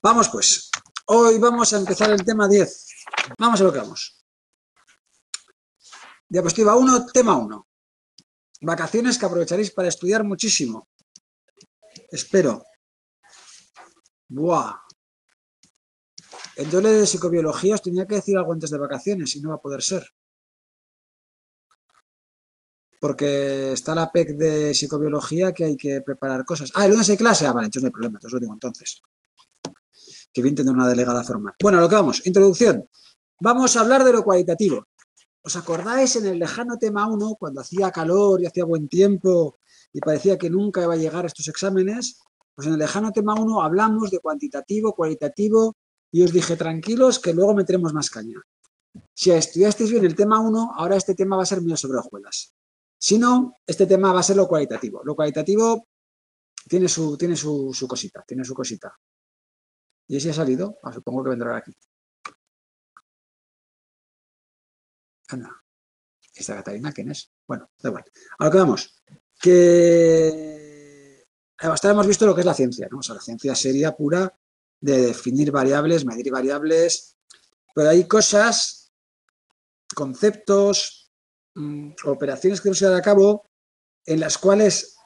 Vamos pues, hoy vamos a empezar el tema 10. Vamos a lo que vamos. Diapositiva 1, tema 1. Vacaciones que aprovecharéis para estudiar muchísimo. Espero. Buah. El doble de psicobiología os tenía que decir algo antes de vacaciones y no va a poder ser. Porque está la PEC de psicobiología que hay que preparar cosas. Ah, ¿el lunes hay clase? Ah, vale, entonces no hay problema, entonces lo digo entonces. Que bien tener una delegada formal. Bueno, lo que vamos, introducción. Vamos a hablar de lo cualitativo. ¿Os acordáis en el lejano tema 1, cuando hacía calor y hacía buen tiempo y parecía que nunca iba a llegar a estos exámenes? Pues en el lejano tema 1 hablamos de cuantitativo, cualitativo y os dije, tranquilos, que luego meteremos más caña. Si estudiasteis bien el tema 1, ahora este tema va a ser mío sobre hojuelas. Si no, este tema va a ser lo cualitativo. Lo cualitativo tiene su cosita, tiene su cosita. ¿Y ese ha salido? Ah, supongo que vendrá aquí. Anda. ¿Esta Catalina quién es? Bueno, da igual. A lo que vamos. Que hasta hemos visto lo que es la ciencia, ¿no? O sea, la ciencia seria pura de definir variables, medir variables. Pero hay cosas, conceptos, operaciones que se llevan a cabo en las cuales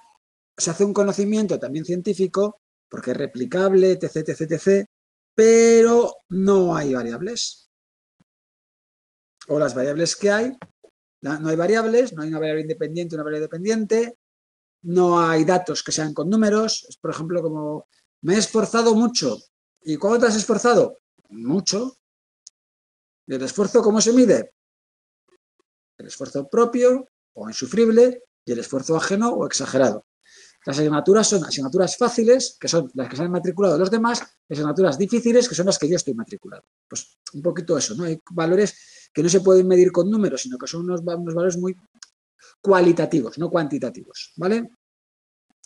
se hace un conocimiento también científico porque es replicable, etc, pero no hay variables. O las variables que hay, no hay variables, no hay una variable independiente, una variable dependiente, no hay datos que sean con números. Es, por ejemplo, como me he esforzado mucho. ¿Y cuándo te has esforzado? Mucho. ¿Y el esfuerzo cómo se mide? El esfuerzo propio o insufrible y el esfuerzo ajeno o exagerado. Las asignaturas son asignaturas fáciles, que son las que se han matriculado los demás, y asignaturas difíciles, que son las que yo estoy matriculado. Pues un poquito eso, ¿no? Hay valores que no se pueden medir con números, sino que son unos valores muy cualitativos, no cuantitativos, ¿vale?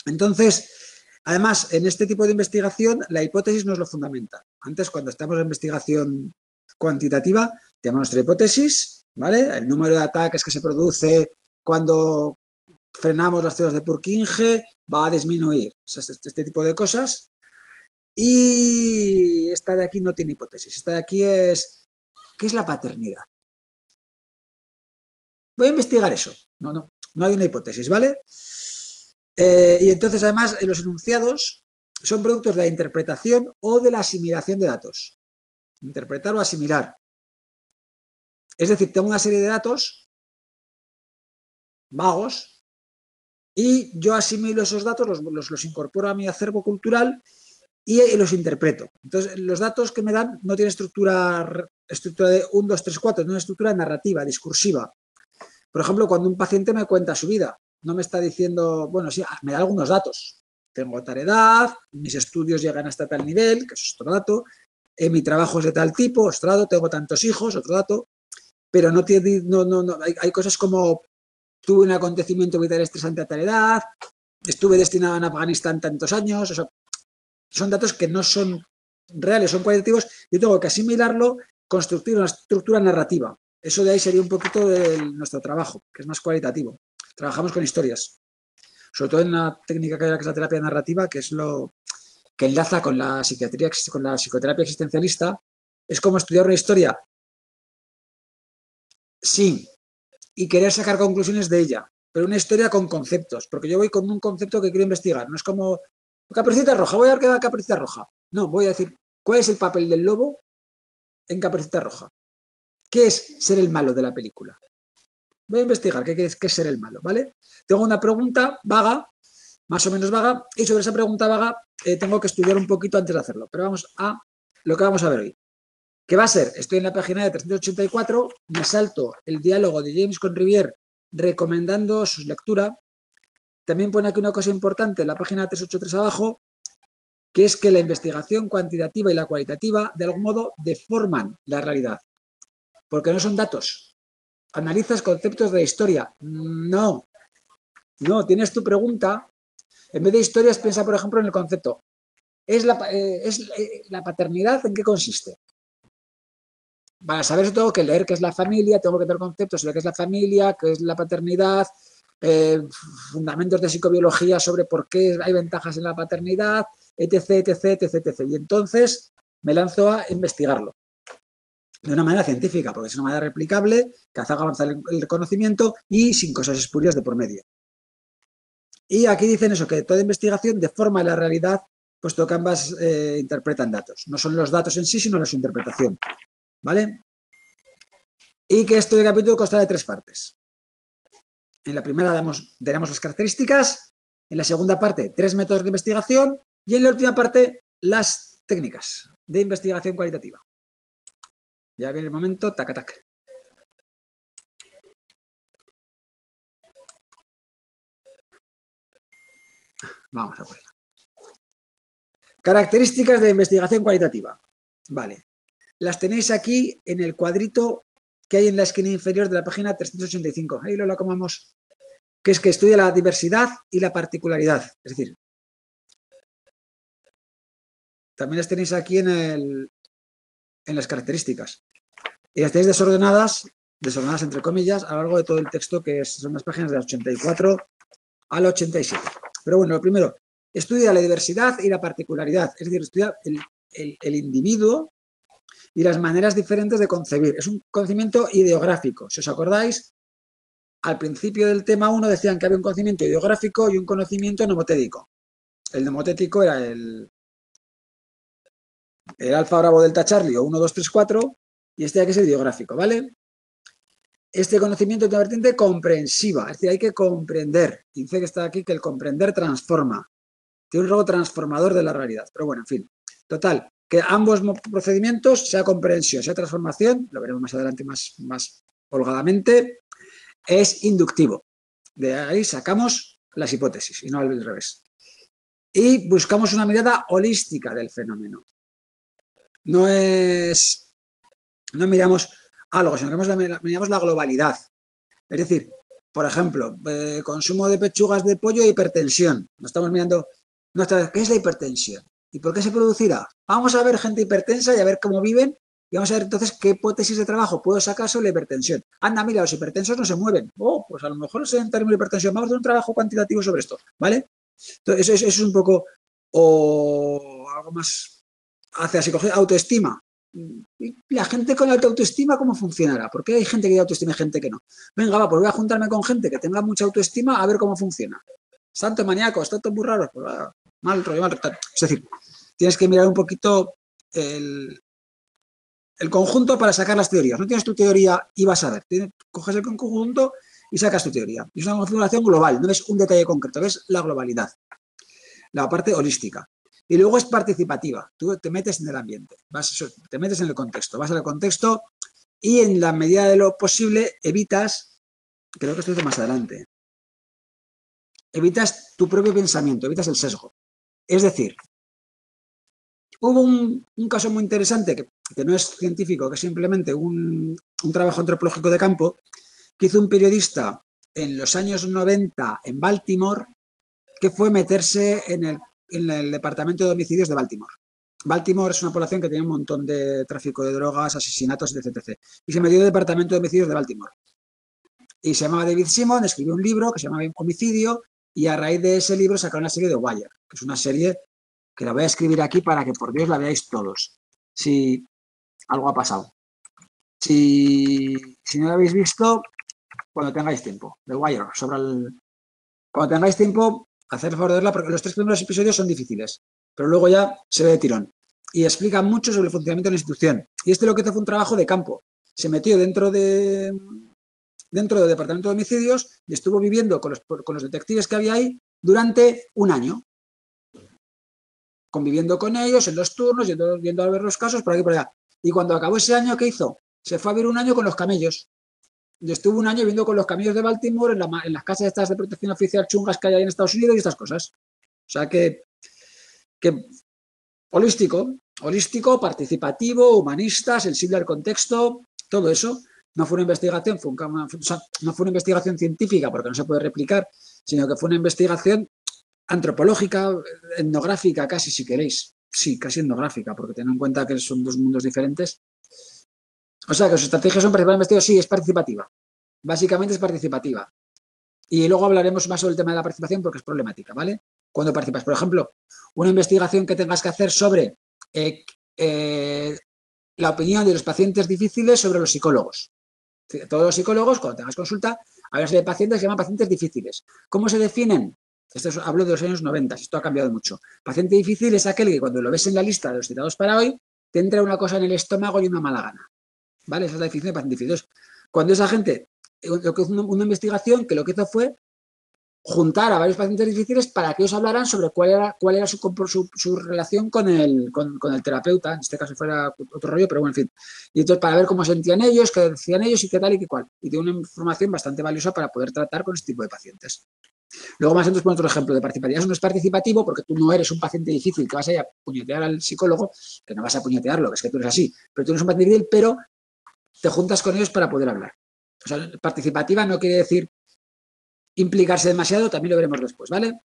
Entonces, además, en este tipo de investigación, la hipótesis no es lo fundamental. Antes, cuando estamos en investigación cuantitativa, tenemos nuestra hipótesis, ¿vale? El número de ataques que se produce cuando frenamos las teorías de Purkinje va a disminuir. O sea, este tipo de cosas. Y esta de aquí no tiene hipótesis. Esta de aquí es... ¿Qué es la paternidad? Voy a investigar eso. No hay una hipótesis, ¿vale? Y entonces, además, los enunciados son productos de la interpretación o de la asimilación de datos. Interpretar o asimilar. Es decir, tengo una serie de datos vagos y yo asimilo esos datos, los incorporo a mi acervo cultural y los interpreto. Entonces, los datos que me dan no tienen estructura de 1, 2, 3, 4, no tienen estructura narrativa, discursiva. Por ejemplo, cuando un paciente me cuenta su vida, no me está diciendo, bueno, sí, me da algunos datos. Tengo tal edad, mis estudios llegan hasta tal nivel, que es otro dato, mi trabajo es de tal tipo, otro dato, tengo tantos hijos, otro dato. Pero no tiene, hay cosas como tuve un acontecimiento vital estresante a tal edad, estuve destinado en Afganistán tantos años, o sea, son datos que no son reales, son cualitativos, yo tengo que asimilarlo, construir una estructura narrativa. Eso de ahí sería un poquito de nuestro trabajo, que es más cualitativo. Trabajamos con historias, sobre todo en la técnica que es la terapia narrativa, que es lo que enlaza con la psiquiatría, con la psicoterapia existencialista, es como estudiar una historia. Sí, y querer sacar conclusiones de ella, pero una historia con conceptos, porque yo voy con un concepto que quiero investigar, no es como Caperucita Roja, voy a ver qué va Caperucita Roja. No, voy a decir, ¿cuál es el papel del lobo en Caperucita Roja? ¿Qué es ser el malo de la película? Voy a investigar qué es ser el malo, ¿vale? Tengo una pregunta vaga, más o menos vaga, y sobre esa pregunta vaga tengo que estudiar un poquito antes de hacerlo, pero vamos a lo que vamos a ver hoy. ¿Qué va a ser? Estoy en la página de 384, me salto el diálogo de James Conrivier recomendando su lectura. También pone aquí una cosa importante en la página 383 abajo, que es que la investigación cuantitativa y la cualitativa de algún modo deforman la realidad, porque no son datos. Analizas conceptos de historia. No, tienes tu pregunta. En vez de historias, piensa, por ejemplo, en el concepto. ¿Es la paternidad en qué consiste? Para saber eso tengo que leer qué es la familia, tengo que tener conceptos sobre qué es la familia, qué es la paternidad, fundamentos de psicobiología sobre por qué hay ventajas en la paternidad, etc. Y entonces me lanzo a investigarlo de una manera científica, porque es una manera replicable, que hace avanzar el conocimiento y sin cosas espurias de por medio. Y aquí dicen eso, que toda investigación deforma la realidad, puesto que ambas interpretan datos. No son los datos en sí, sino su interpretación. ¿Vale? Y que este capítulo consta de 3 partes. En la primera tenemos las características, en la segunda parte 3 métodos de investigación y en la última parte las técnicas de investigación cualitativa. Ya viene el momento, tac, tac. Vamos a ver. Características de investigación cualitativa. Vale. Las tenéis aquí en el cuadrito que hay en la esquina inferior de la página 385. Ahí lo acomodamos. Que es que estudia la diversidad y la particularidad. Es decir, también las tenéis aquí en las características. Y las tenéis desordenadas entre comillas, a lo largo de todo el texto, que son las páginas de las 84 al 87. Pero bueno, lo primero, estudia la diversidad y la particularidad. Es decir, estudia el individuo y las maneras diferentes de concebir. Es un conocimiento ideográfico. Si os acordáis, al principio del tema 1 decían que había un conocimiento ideográfico y un conocimiento nomotético. El nomotético era el alfa, bravo, delta, charlie, o 1, 2, 3, 4, y este aquí es el ideográfico, ¿vale? Este conocimiento tiene una vertiente comprensiva, es decir, hay que comprender. Y dice que está aquí que el comprender transforma. Tiene un rasgo transformador de la realidad. Pero bueno, en fin. Total, que ambos procedimientos, sea comprensión, sea transformación, lo veremos más adelante más holgadamente, es inductivo. De ahí sacamos las hipótesis y no al revés. Y buscamos una mirada holística del fenómeno. No miramos algo, sino que miramos la globalidad. Es decir, por ejemplo, consumo de pechugas de pollo e hipertensión. No estamos mirando, ¿qué es la hipertensión? ¿Y por qué se producirá? Vamos a ver gente hipertensa y a ver cómo viven y vamos a ver entonces qué hipótesis de trabajo puedo sacar sobre la hipertensión. Anda, mira, los hipertensos no se mueven. Oh, pues a lo mejor se enferma de hipertensión. Vamos a hacer un trabajo cuantitativo sobre esto, ¿vale? Entonces, eso es un poco algo más hacia psicología, autoestima. La gente con alta autoestima, ¿cómo funcionará? ¿Por qué hay gente que tiene autoestima y gente que no? Venga, va, pues voy a juntarme con gente que tenga mucha autoestima a ver cómo funciona. Santos maníacos, tantos muy raros, pues, mal rollo, mal rollo. Es decir, tienes que mirar un poquito el conjunto para sacar las teorías. No tienes tu teoría y vas a ver. Coges el conjunto y sacas tu teoría. Es una configuración global, no es un detalle concreto, es la globalidad, la parte holística. Y luego es participativa. Tú te metes en el ambiente, te metes en el contexto, vas al contexto y en la medida de lo posible evitas, creo que esto es más adelante, evitas tu propio pensamiento, evitas el sesgo. Es decir, hubo un caso muy interesante que no es científico, que es simplemente un trabajo antropológico de campo que hizo un periodista en los años 90 en Baltimore, que fue meterse en el departamento de homicidios de Baltimore. Baltimore es una población que tenía un montón de tráfico de drogas, asesinatos, etc. Y se metió en el departamento de homicidios de Baltimore. Y se llamaba David Simon, escribió un libro que se llamaba Homicidio y a raíz de ese libro sacaron la serie The Wire, que es una serie que la voy a escribir aquí para que por Dios la veáis todos, si algo ha pasado. Si no la habéis visto, cuando tengáis tiempo. The Wire, cuando tengáis tiempo, hacer el favor de verla, porque los 3 primeros episodios son difíciles, pero luego ya se ve de tirón. Y explica mucho sobre el funcionamiento de la institución. Y lo que hizo fue un trabajo de campo. Se metió dentro del departamento de homicidios y estuvo viviendo con los detectives que había ahí durante un año. Conviviendo con ellos, en los turnos, yendo a ver los casos, por aquí por allá. Y cuando acabó ese año, ¿qué hizo? Se fue a vivir un año con los camellos. Yo estuve un año viviendo con los camellos de Baltimore en las casas estas de protección oficial chungas que hay ahí en Estados Unidos y estas cosas. O sea que holístico, participativo, humanista, sensible al contexto, todo eso. No fue una investigación, no fue una investigación científica porque no se puede replicar, sino que fue una investigación antropológica, etnográfica casi, si queréis. Sí, casi etnográfica, porque ten en cuenta que son 2 mundos diferentes. O sea, que sus estrategias son participar en investigación, sí, es participativa. Básicamente es participativa. Y luego hablaremos más sobre el tema de la participación porque es problemática, ¿vale? Cuando participas, por ejemplo, una investigación que tengas que hacer sobre la opinión de los pacientes difíciles sobre los psicólogos. Todos los psicólogos, cuando tengas consulta, hablas de pacientes que se llaman pacientes difíciles. ¿Cómo se definen? Hablo de los años 90, esto ha cambiado mucho. Paciente difícil es aquel que cuando lo ves en la lista de los citados para hoy, te entra una cosa en el estómago y una mala gana. ¿Vale? Esa es la definición de paciente difícil. Entonces, cuando esa gente, una investigación que lo que hizo fue juntar a varios pacientes difíciles para que ellos hablaran sobre cuál era su relación con el terapeuta, en este caso fuera otro rollo, pero bueno, en fin. Y entonces para ver cómo sentían ellos, qué decían ellos y qué tal y qué cual. Y tiene una información bastante valiosa para poder tratar con este tipo de pacientes. Luego más antes pone otro ejemplo de participativo. Eso no es participativo porque tú no eres un paciente difícil que vas a ir a puñetear al psicólogo, que no vas a puñetearlo, que es que tú eres así, pero tú eres un paciente difícil, pero te juntas con ellos para poder hablar. O sea, participativa no quiere decir implicarse demasiado, también lo veremos después, ¿vale?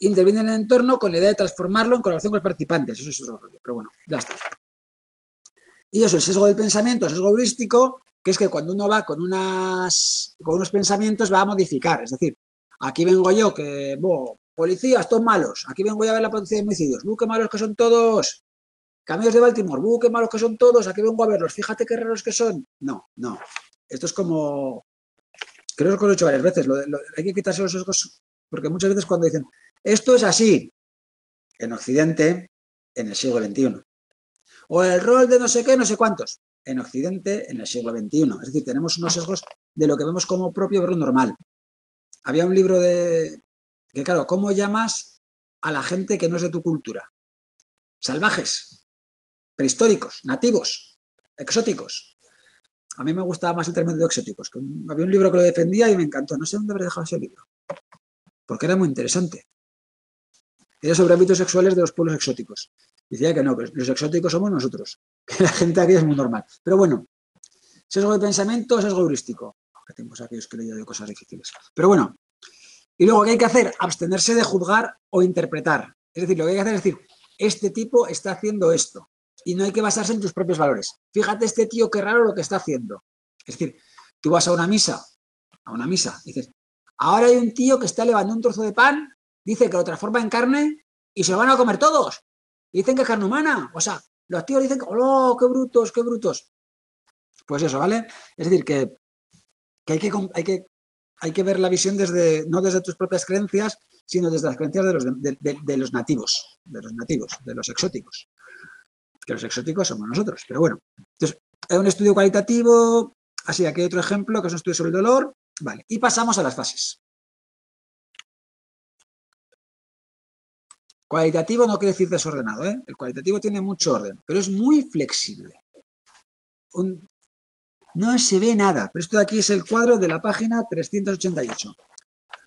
Interviene en el entorno con la idea de transformarlo en colaboración con los participantes. Eso es otro rollo, pero bueno, ya está. Y eso, el sesgo del pensamiento, el sesgo heurístico, que es que cuando uno va con unos pensamientos va a modificar. Es decir, aquí vengo yo que, policías, todos malos. Aquí vengo yo a ver la policía de homicidios. ¡Qué malos que son todos! Camellos de Baltimore. ¡Qué malos que son todos! Aquí vengo a verlos. Fíjate qué raros que son. No, no. Esto es como... Creo que lo he hecho varias veces, hay que quitarse los sesgos, porque muchas veces cuando dicen, esto es así, en Occidente, en el siglo XXI, o el rol de no sé qué, no sé cuántos, en Occidente, en el siglo XXI. Es decir, tenemos unos sesgos de lo que vemos como propio, pero normal. Había un libro que claro, ¿cómo llamas a la gente que no es de tu cultura? Salvajes, prehistóricos, nativos, exóticos. A mí me gustaba más el término de exóticos. Había un libro que lo defendía y me encantó. No sé dónde habré dejado ese libro, porque era muy interesante. Era sobre hábitos sexuales de los pueblos exóticos. Decía que no, que los exóticos somos nosotros, que la gente aquí es muy normal. Pero bueno, sesgo de pensamiento, sesgo heurístico. Tenemos aquellos que leían de cosas difíciles. Pero bueno, y luego, ¿qué hay que hacer? Abstenerse de juzgar o interpretar. Es decir, lo que hay que hacer es decir, este tipo está haciendo esto. Y no hay que basarse en tus propios valores. Fíjate este tío, qué raro lo que está haciendo. Es decir, tú vas a una misa, y dices, ahora hay un tío que está levando un trozo de pan, dice que lo transforma en carne y se lo van a comer todos. Y dicen que es carne humana. O sea, los tíos dicen, ¡oh, qué brutos, qué brutos! Pues eso, ¿vale? Es decir, que hay que ver la visión no desde tus propias creencias, sino desde las creencias de los nativos, de los exóticos. Que los exóticos somos nosotros, pero bueno. Entonces, hay un estudio cualitativo, así aquí hay otro ejemplo, que es un estudio sobre el dolor. Vale, y pasamos a las fases. Cualitativo no quiere decir desordenado, ¿eh? El cualitativo tiene mucho orden, pero es muy flexible. No se ve nada, pero esto de aquí es el cuadro de la página 388.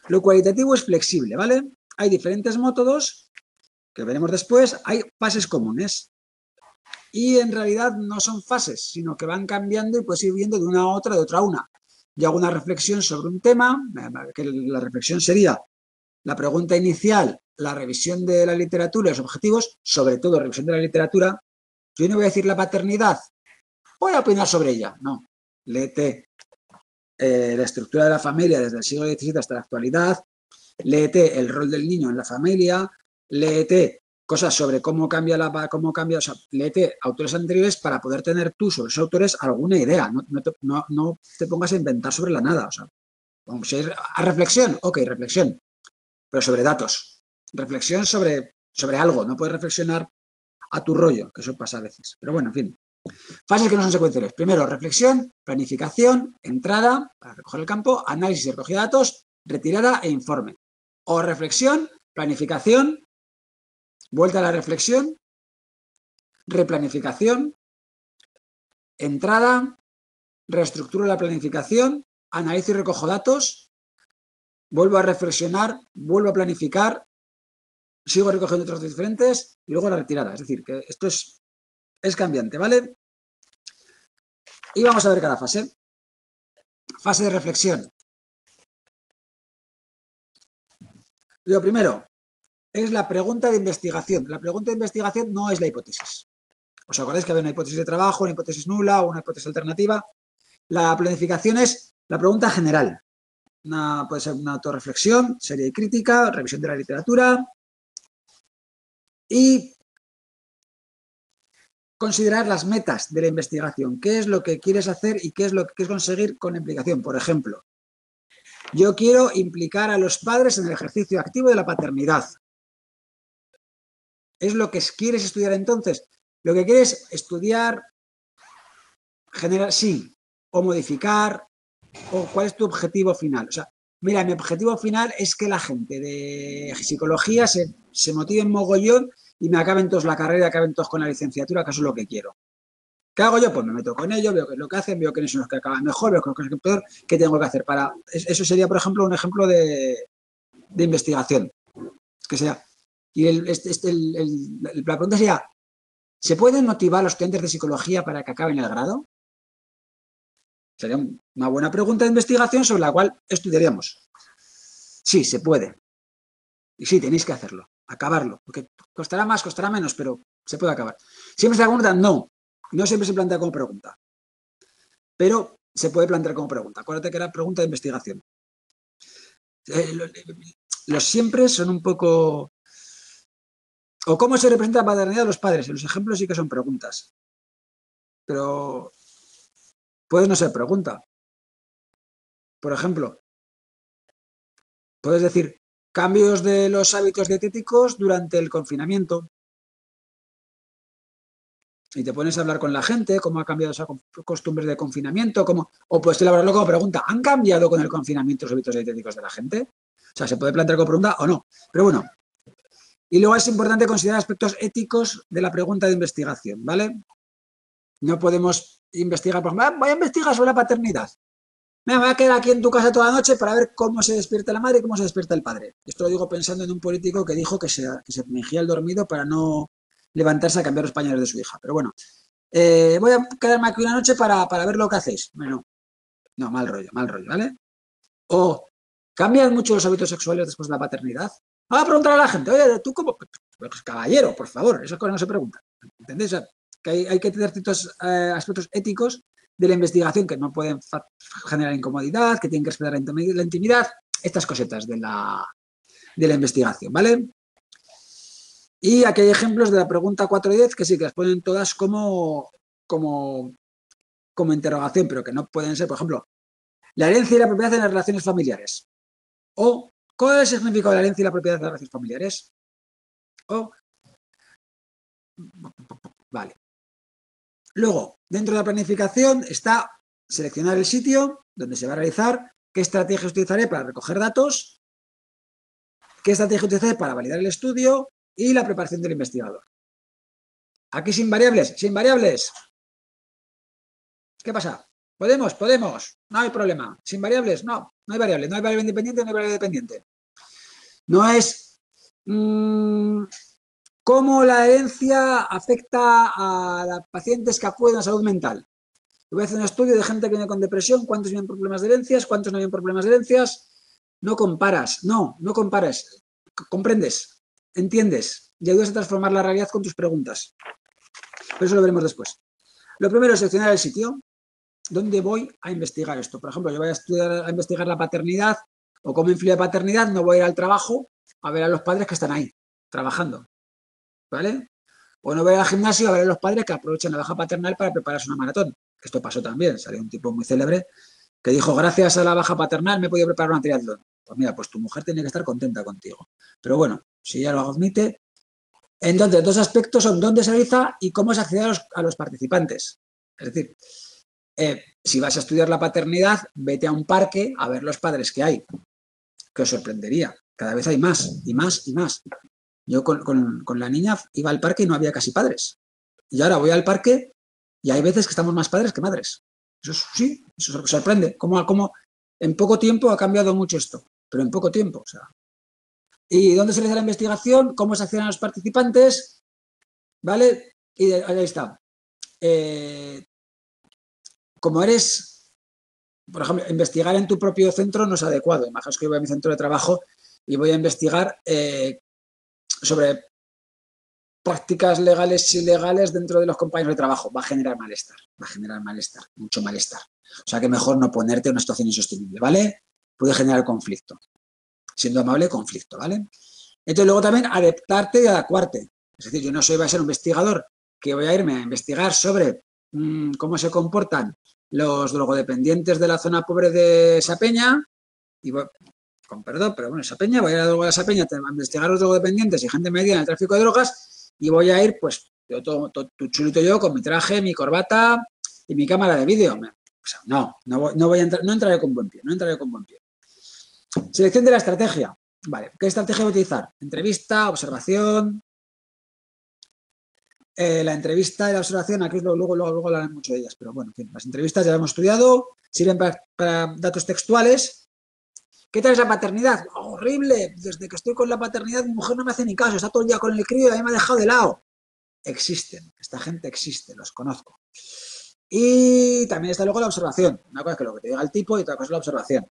Lo cualitativo es flexible, ¿vale? Hay diferentes métodos, que veremos después, hay fases comunes. Y en realidad no son fases, sino que van cambiando y puedes ir viendo de una a otra, de otra a una. Yo hago una reflexión sobre un tema, que la reflexión sería la pregunta inicial, la revisión de la literatura, los objetivos, sobre todo revisión de la literatura. Yo no voy a decir la paternidad, voy a opinar sobre ella. No, léete la estructura de la familia desde el siglo XVII hasta la actualidad, léete el rol del niño en la familia, léete cosas sobre cómo cambia, o sea, léete autores anteriores para poder tener tú sobre esos autores alguna idea. No te pongas a inventar sobre la nada. O sea, vamos a ir a reflexión. Ok, reflexión, pero sobre datos. Reflexión sobre algo. No puedes reflexionar a tu rollo, que eso pasa a veces. Pero bueno, en fin. Fases que no son secuenciales. Primero, reflexión, planificación, entrada para recoger el campo, análisis y recogida de datos, retirada e informe. O reflexión, planificación, vuelta a la reflexión, replanificación, entrada, reestructuro la planificación, analizo y recojo datos, vuelvo a reflexionar, vuelvo a planificar, sigo recogiendo otros diferentes y luego la retirada. Es decir, que esto es cambiante, ¿vale? Y vamos a ver cada fase. Fase de reflexión. Lo primero es la pregunta de investigación. La pregunta de investigación no es la hipótesis. ¿Os acordáis que había una hipótesis de trabajo, una hipótesis nula o una hipótesis alternativa? La planificación es la pregunta general. Puede ser una autorreflexión, seria y crítica, revisión de la literatura. Y considerar las metas de la investigación, qué es lo que quieres hacer y qué es lo que quieres conseguir con la implicación. Por ejemplo, yo quiero implicar a los padres en el ejercicio activo de la paternidad. ¿Es lo que quieres estudiar entonces? Lo que quieres estudiar, generar, sí, o modificar, o cuál es tu objetivo final. O sea, mira, mi objetivo final es que la gente de psicología se motive en mogollón y me acaben todos la carrera, acaben todos con la licenciatura, que eso es lo que quiero. ¿Qué hago yo? Pues me meto con ellos, veo qué es lo que hacen, veo quiénes son los que acaban mejor, veo qué es lo que peor, qué tengo que hacer para... Eso sería, por ejemplo, un ejemplo de investigación. Que sea... Y la pregunta sería, ¿se pueden motivar a los estudiantes de psicología para que acaben el grado? Sería una buena pregunta de investigación sobre la cual estudiaríamos. Sí, se puede. Y sí, tenéis que hacerlo, acabarlo. Porque costará más, costará menos, pero se puede acabar. Siempre se pregunta, no. No siempre se plantea como pregunta. Pero se puede plantear como pregunta. Acuérdate que era pregunta de investigación. Los siempre son un poco... ¿O cómo se representa la paternidad de los padres? En los ejemplos sí que son preguntas. Pero puedes no ser pregunta. Por ejemplo, puedes decir cambios de los hábitos dietéticos durante el confinamiento. Y te pones a hablar con la gente, cómo ha cambiado esa costumbre de confinamiento, cómo, o puedes elaborarlo como pregunta. ¿Han cambiado con el confinamiento los hábitos dietéticos de la gente? O sea, se puede plantear como pregunta o no. Pero bueno. Y luego es importante considerar aspectos éticos de la pregunta de investigación, ¿vale? No podemos investigar, por ejemplo, voy a investigar sobre la paternidad. Me voy a quedar aquí en tu casa toda la noche para ver cómo se despierta la madre y cómo se despierta el padre. Esto lo digo pensando en un político que dijo que se fingía el dormido para no levantarse a cambiar los pañales de su hija. Pero bueno, voy a quedarme aquí una noche para ver lo que hacéis. Bueno, no, mal rollo, ¿vale? O, ¿cambian mucho los hábitos sexuales después de la paternidad? Vamos a preguntar a la gente, oye, tú como... Pues, caballero, por favor, esas cosas no se preguntan. ¿Entendéis? O sea, que hay que tener ciertos aspectos éticos de la investigación que no pueden generar incomodidad, que tienen que respetar la intimidad, estas cosetas de la investigación, ¿vale? Y aquí hay ejemplos de la pregunta 4 y 10 que sí, que las ponen todas como interrogación, pero que no pueden ser, por ejemplo, la herencia y la propiedad en las relaciones familiares. O... ¿Cuál es el significado de la herencia y la propiedad de las relaciones familiares? Oh. Vale. Luego, dentro de la planificación está seleccionar el sitio donde se va a realizar, qué estrategia utilizaré para recoger datos, qué estrategia utilizaré para validar el estudio y la preparación del investigador. Aquí sin variables, sin variables. ¿Qué pasa? Podemos, no hay problema. Sin variables, no hay variable, no hay variable independiente, no hay variable dependiente. No es cómo la herencia afecta a las pacientes que acuden a salud mental. Voy a hacer un estudio de gente que viene con depresión, cuántos tienen problemas de herencias, cuántos no tienen problemas de herencias. No comparas, no comparas. Comprendes, entiendes y ayudas a transformar la realidad con tus preguntas. Pero eso lo veremos después. Lo primero es seleccionar el sitio. ¿Dónde voy a investigar esto? Por ejemplo, yo voy a investigar la paternidad o cómo influye la paternidad, no voy a ir al trabajo a ver a los padres que están ahí, trabajando, ¿vale? O no voy a ir al gimnasio a ver a los padres que aprovechan la baja paternal para prepararse una maratón. Esto pasó también, salió un tipo muy célebre que dijo, gracias a la baja paternal me he podido preparar una triatlón. Pues mira, pues tu mujer tiene que estar contenta contigo. Pero bueno, si ella lo admite. Entonces, dos aspectos son dónde se realiza y cómo se accede a los participantes. Es decir... si vas a estudiar la paternidad, vete a un parque a ver los padres que hay, que os sorprendería. Cada vez hay más y más y más. Yo con la niña iba al parque y no había casi padres. Y ahora voy al parque y hay veces que estamos más padres que madres. Eso sorprende. Como en poco tiempo ha cambiado mucho esto, pero en poco tiempo. O sea. ¿Y dónde se realiza la investigación? ¿Cómo se acceden a los participantes? ¿Vale? Y ahí está. Como eres, por ejemplo, investigar en tu propio centro no es adecuado. Imaginaos que yo voy a mi centro de trabajo y voy a investigar sobre prácticas legales e ilegales dentro de los compañeros de trabajo. Va a generar malestar, mucho malestar. O sea que mejor no ponerte en una situación insostenible, ¿vale? Puede generar conflicto. Siendo amable, conflicto, ¿vale? Entonces luego también adaptarte y adecuarte. Es decir, yo no soy, voy a ser un investigador que voy a irme a investigar sobre cómo se comportan los drogodependientes de la zona pobre de Sapeña, y voy, con perdón, pero bueno, Sapeña, voy a ir a Sapeña a investigar los drogodependientes y gente metida en el tráfico de drogas, y voy a ir, pues, yo todo chulito yo, con mi traje, mi corbata y mi cámara de vídeo. O sea, no entraré con buen pie, no entraré con buen pie. Selección de la estrategia. Vale, ¿qué estrategia voy a utilizar? Entrevista, observación. La entrevista y la observación, aquí luego hablarán mucho de ellas, pero bueno, en fin, las entrevistas ya las hemos estudiado, sirven para datos textuales. ¿Qué tal es la paternidad? ¡Oh, horrible! Desde que estoy con la paternidad, mi mujer no me hace ni caso, está todo el día con el crío y a mí me ha dejado de lado. Existen, esta gente existe, los conozco. Y también está luego la observación. Una cosa es que lo que te diga el tipo y otra cosa es la observación.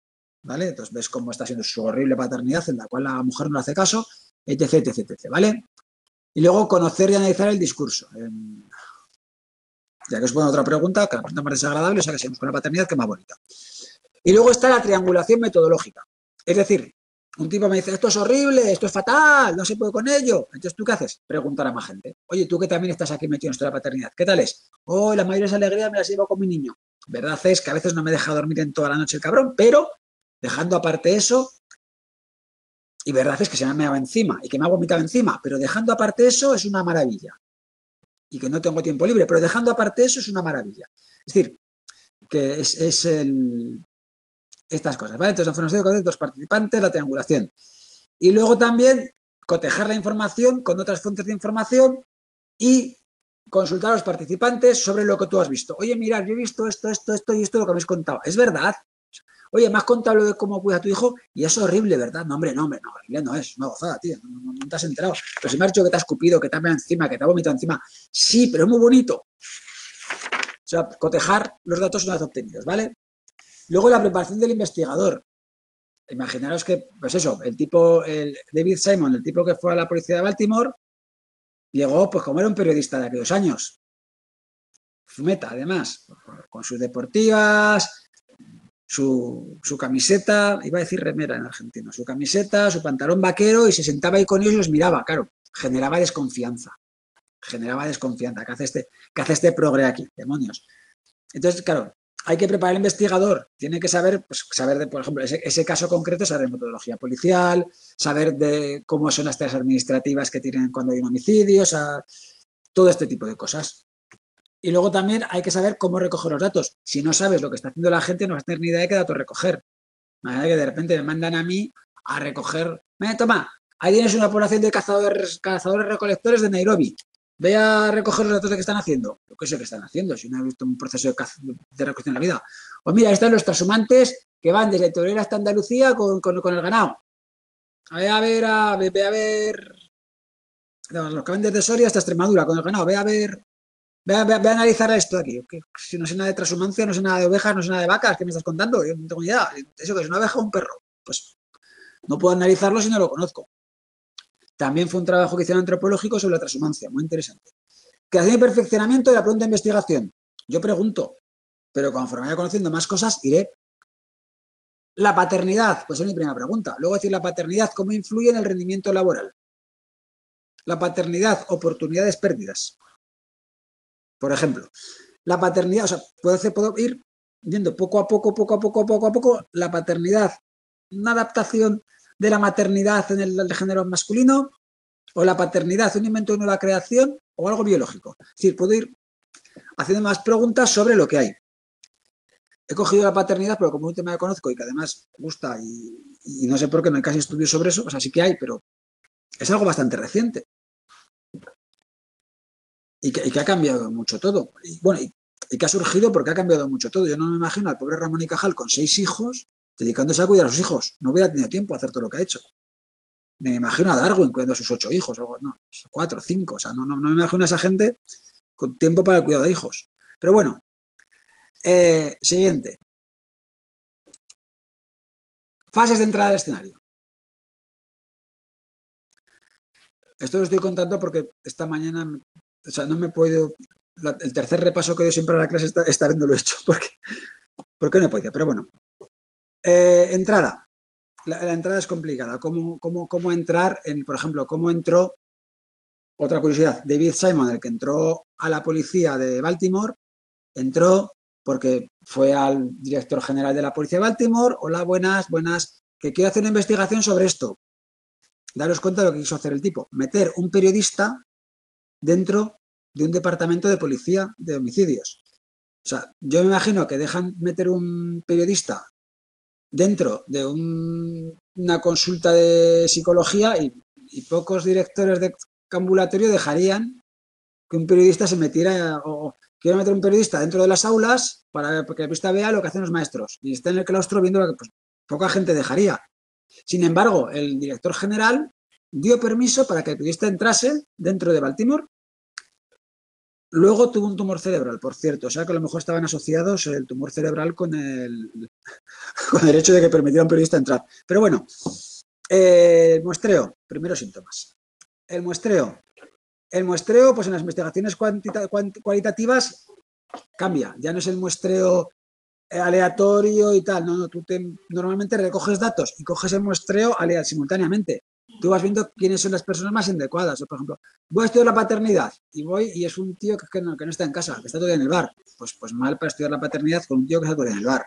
¿Vale? Entonces ves cómo está siendo su horrible paternidad en la cual la mujer no hace caso, etc, etc, etc, ¿vale? Y luego conocer y analizar el discurso. Ya que os pongo otra pregunta, que la pregunta más desagradable, o sea que seguimos con la paternidad, que es más bonita. Y luego está la triangulación metodológica. Es decir, un tipo me dice, esto es horrible, esto es fatal, no se puede con ello. Entonces, ¿tú qué haces? Preguntar a más gente. Oye, tú que también estás aquí metido en esto de la paternidad, ¿qué tal es? Oh, las mayores alegrías me las llevo con mi niño. Verdad es que a veces no me deja dormir en toda la noche el cabrón, pero... dejando aparte eso, y verdad es que se me ha meado encima y que me ha vomitado encima, pero dejando aparte eso es una maravilla. Y que no tengo tiempo libre, pero dejando aparte eso es una maravilla. Es decir, que estas cosas, ¿vale? Entonces, la información de conceptos participantes, la triangulación. Y luego también cotejar la información con otras fuentes de información y consultar a los participantes sobre lo que tú has visto. Oye, mirad, yo he visto esto, esto, esto y esto, lo que me habéis contado. ¿Es verdad? Oye, me has contado lo de cómo cuida a tu hijo y eso es horrible, ¿verdad? No, hombre, horrible no es, una gozada, tío, no te has enterado. Pero si me has dicho que te has escupido, que te has meado encima, que te has vomitado encima, sí, pero es muy bonito. O sea, cotejar los datos una vez obtenidos, ¿vale? Luego la preparación del investigador. Imaginaros que, pues eso, el David Simon, el tipo que fue a la policía de Baltimore, llegó, pues como era un periodista de aquellos años. Fumeta, además, con sus deportivas... Su camiseta, iba a decir remera en argentino, su camiseta, su pantalón vaquero, y se sentaba ahí con ellos y los miraba, claro, generaba desconfianza, ¿qué hace este progre aquí? Demonios. Entonces, claro, hay que preparar al investigador, tiene que saber, pues, de, por ejemplo, ese caso concreto, saber metodología policial, saber de cómo son las tareas administrativas que tienen cuando hay un homicidio, o sea, todo este tipo de cosas. Y luego también hay que saber cómo recoger los datos. Si no sabes lo que está haciendo la gente, no vas a tener ni idea de qué datos recoger. Imagínate que de repente me mandan a mí a recoger... Toma, ahí tienes una población de cazadores recolectores de Nairobi. Ve a recoger los datos de qué están haciendo. Yo qué sé qué están haciendo, si no he visto un proceso de recolección en la vida. Pues mira, ahí están los transhumantes que van desde Toledo hasta Andalucía con el ganado. Ve a ver... Los que van desde Soria hasta Extremadura con el ganado. Ve a analizar esto de aquí. Si no sé nada de transhumancia, no sé nada de ovejas, no sé nada de vacas, ¿qué me estás contando? Yo no tengo ni idea. ¿Eso que es una oveja o un perro? Pues no puedo analizarlo si no lo conozco. También fue un trabajo que hicieron antropológico sobre la transhumancia, muy interesante. Creación y perfeccionamiento de la pregunta de investigación. Yo pregunto, pero conforme vaya conociendo más cosas, iré. La paternidad, pues es mi primera pregunta. Luego decir la paternidad, ¿cómo influye en el rendimiento laboral? La paternidad, oportunidades, pérdidas. Por ejemplo, la paternidad, o sea, puedo ir viendo poco a poco, la paternidad, una adaptación de la maternidad en el género masculino, o la paternidad, un invento de nueva creación, o algo biológico. Es decir, puedo ir haciendo más preguntas sobre lo que hay. He cogido la paternidad, pero como un tema que conozco y que además gusta, y no sé por qué no hay casi estudios sobre eso, o sea, sí que hay, pero es algo bastante reciente. Y que ha cambiado mucho todo. Y que ha surgido porque ha cambiado mucho todo. Yo no me imagino al pobre Ramón y Cajal con 6 hijos dedicándose a cuidar a sus hijos. No hubiera tenido tiempo a hacer todo lo que ha hecho. Me imagino a Darwin cuidando a sus 8 hijos. O no, 4, 5. O sea, no me imagino a esa gente con tiempo para el cuidado de hijos. Pero bueno. Siguiente. Fases de entrada al escenario. Esto lo estoy contando porque esta mañana... O sea, no me he podido... El tercer repaso que doy siempre a la clase esta vez no lo he hecho. Porque no he podido, pero bueno. Entrada. La entrada es complicada. ¿Cómo entrar? Por ejemplo, ¿cómo entró Otra curiosidad, David Simon, el que entró a la policía de Baltimore, entró porque fue al director general de la policía de Baltimore, hola, buenas, buenas, que quiero hacer una investigación sobre esto. Daros cuenta de lo que quiso hacer el tipo, meter un periodista dentro de un departamento de policía de homicidios. O sea, yo me imagino que dejan meter un periodista dentro de una consulta de psicología y pocos directores de ambulatorio dejarían que un periodista se metiera, o quiero meter un periodista dentro de las aulas para que la pista vea lo que hacen los maestros y está en el claustro viendo lo que pues, poca gente dejaría. Sin embargo, el director general dio permiso para que el periodista entrase dentro de Baltimore. Luego tuvo un tumor cerebral, por cierto, o sea que a lo mejor estaban asociados el tumor cerebral con el hecho de que permitiera a un periodista entrar. Pero bueno, muestreo, primeros síntomas. El muestreo, pues en las investigaciones cualitativas cambia. Ya no es el muestreo aleatorio y tal. No, tú normalmente recoges datos y coges el muestreo simultáneamente. Tú vas viendo quiénes son las personas más adecuadas. Por ejemplo, voy a estudiar la paternidad y voy y es un tío que no está en casa, que está todavía en el bar. Pues mal para estudiar la paternidad con un tío que está todavía en el bar.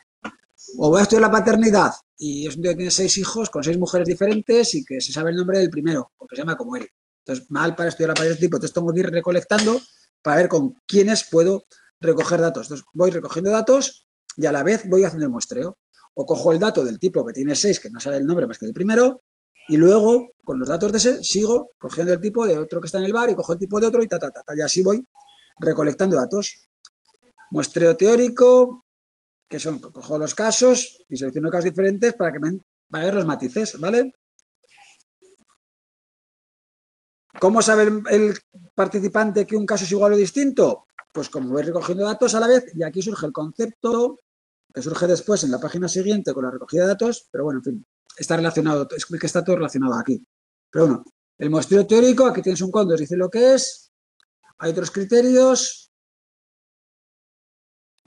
O voy a estudiar la paternidad y es un tío que tiene 6 hijos con 6 mujeres diferentes y que se sabe el nombre del primero, o que se llama como él. Entonces, mal para estudiar la pared del tipo. Entonces, tengo que ir recolectando para ver con quiénes puedo recoger datos. Entonces, voy recogiendo datos y a la vez voy haciendo el muestreo. O cojo el dato del tipo que tiene 6, que no sale el nombre más que el primero, y luego, con los datos de ese, sigo cogiendo el tipo de otro que está en el bar y cojo el tipo de otro y ta, ta, ta, ta. Y así voy recolectando datos. Muestreo teórico, que son, cojo los casos y selecciono casos diferentes para ver los matices, ¿vale? ¿Cómo sabe el participante que un caso es igual o distinto? Pues como voy recogiendo datos a la vez, y aquí surge el concepto que surge después en la página siguiente con la recogida de datos, pero bueno, en fin, está relacionado, es que está todo relacionado aquí. Pero bueno, el muestreo teórico, aquí tienes un cóndor, dice lo que es, hay otros criterios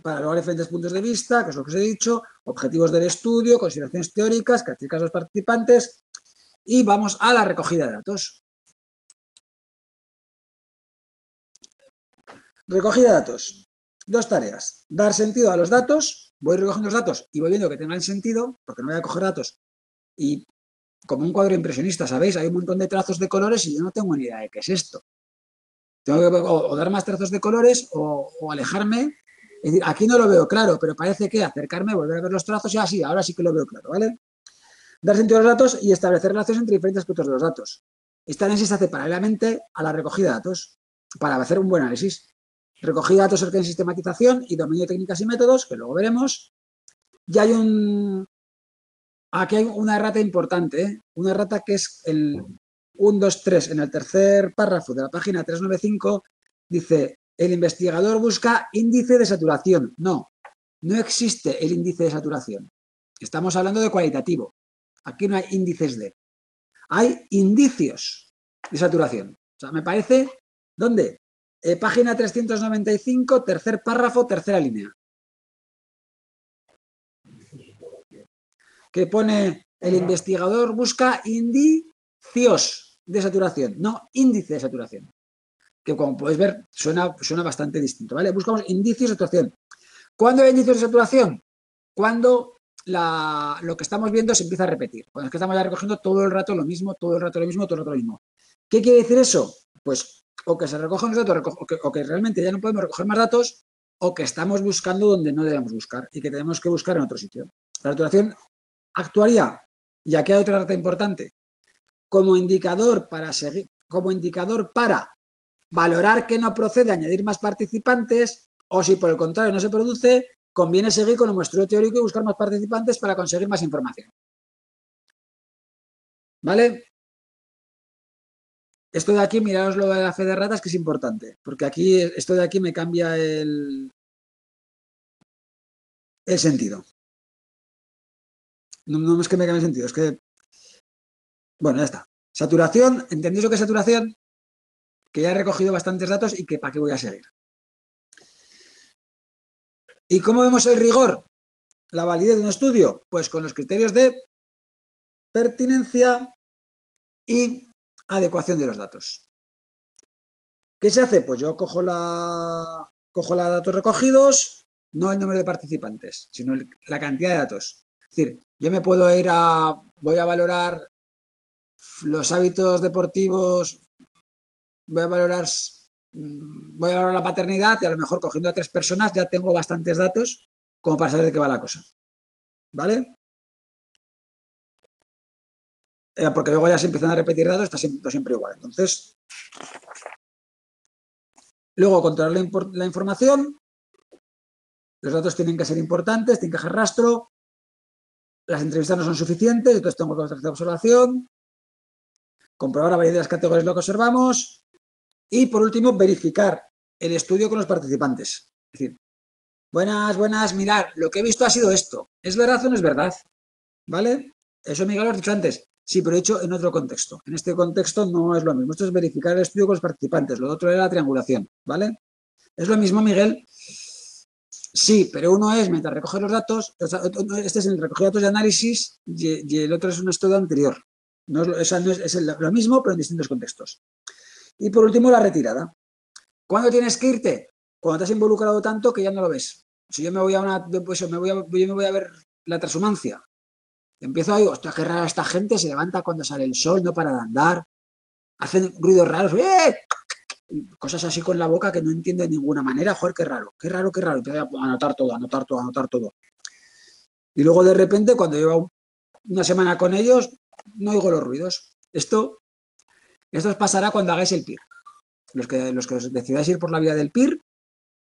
para evaluar diferentes puntos de vista, que es lo que os he dicho, objetivos del estudio, consideraciones teóricas, características de los participantes, y vamos a la recogida de datos. Recogida de datos. 2 tareas. Dar sentido a los datos. Voy recogiendo los datos y voy viendo que tengan sentido, porque no voy a coger datos. Y como un cuadro impresionista, ¿sabéis? Hay un montón de trazos de colores y yo no tengo ni idea de qué es esto. Tengo que o dar más trazos de colores o alejarme. Es decir, aquí no lo veo claro, pero parece que acercarme, volver a ver los trazos y así, ahora sí que lo veo claro, ¿vale? Dar sentido a los datos y establecer relaciones entre diferentes aspectos de los datos. Este análisis se hace paralelamente a la recogida de datos para hacer un buen análisis. Recogida de datos, orden, sistematización y dominio de técnicas y métodos, que luego veremos. Y hay aquí hay una errata importante, ¿eh? Una errata que es el 1, 2, 3, en el tercer párrafo de la página 395, dice, el investigador busca índice de saturación. No, no existe el índice de saturación. Estamos hablando de cualitativo. Aquí no hay índices de. Hay indicios de saturación. O sea, me parece, ¿dónde? Página 395, tercer párrafo, tercera línea. Que pone, el investigador busca indicios de saturación, no índice de saturación. Que como podéis ver, suena bastante distinto, ¿vale? Buscamos indicios de saturación. ¿Cuándo hay indicios de saturación? Cuando lo que estamos viendo se empieza a repetir. Cuando es que estamos ya recogiendo todo el rato lo mismo, todo el rato lo mismo, todo el rato lo mismo. ¿Qué quiere decir eso? Pues o que se recogen los datos, o que realmente ya no podemos recoger más datos, o que estamos buscando donde no debemos buscar y que tenemos que buscar en otro sitio. La saturación actuaría, y aquí hay otra data importante, como indicador para valorar que no procede añadir más participantes, o si por el contrario no se produce, conviene seguir con el muestreo teórico y buscar más participantes para conseguir más información. ¿Vale? Esto de aquí, miraos lo de la fe de ratas, que es importante, porque aquí, esto de aquí me cambia el sentido. No es que me cambie el sentido, es que... Bueno, ya está. Saturación, ¿entendéis lo que es saturación? Que ya he recogido bastantes datos y que para qué voy a seguir. ¿Y cómo vemos el rigor? La validez de un estudio, pues con los criterios de pertinencia y adecuación de los datos. ¿Qué se hace? Pues yo cojo la datos recogidos, no el número de participantes, sino la cantidad de datos. Es decir, yo me puedo ir a... Voy a valorar los hábitos deportivos, voy a valorar la paternidad y a lo mejor cogiendo a 3 personas ya tengo bastantes datos como para saber de qué va la cosa. ¿Vale? Porque luego ya se empiezan a repetir datos, está siempre igual. Entonces, luego controlar la información. Los datos tienen que ser importantes, tienen que dejar rastro. Las entrevistas no son suficientes, entonces tengo que hacer observación. Comprobar la variedad de las categorías de lo que observamos. Y, por último, verificar el estudio con los participantes. Es decir, buenas, mirad, lo que he visto ha sido esto. ¿Es verdad o no es verdad? ¿Vale? Eso, Miguel, lo has dicho antes. Sí, pero hecho en otro contexto. En este contexto no es lo mismo. Esto es verificar el estudio con los participantes. Lo otro era la triangulación, ¿vale? ¿Es lo mismo, Miguel? Sí, pero uno es mientras recoge los datos. Este es el recoger datos de análisis y el otro es un estudio anterior. No es lo mismo, pero en distintos contextos. Y por último, la retirada. ¿Cuándo tienes que irte? Cuando te has involucrado tanto que ya no lo ves. Si yo me voy a ver la transhumancia. Empiezo a decir, hostia, qué rara esta gente, se levanta cuando sale el sol, no para de andar, hacen ruidos raros, ¡eh! Cosas así con la boca que no entiendo de ninguna manera, joder, qué raro, empiezo a anotar todo. Y luego de repente, cuando llevo una semana con ellos, no oigo los ruidos. Esto os pasará cuando hagáis el PIR. Los que os decidáis ir por la vía del PIR,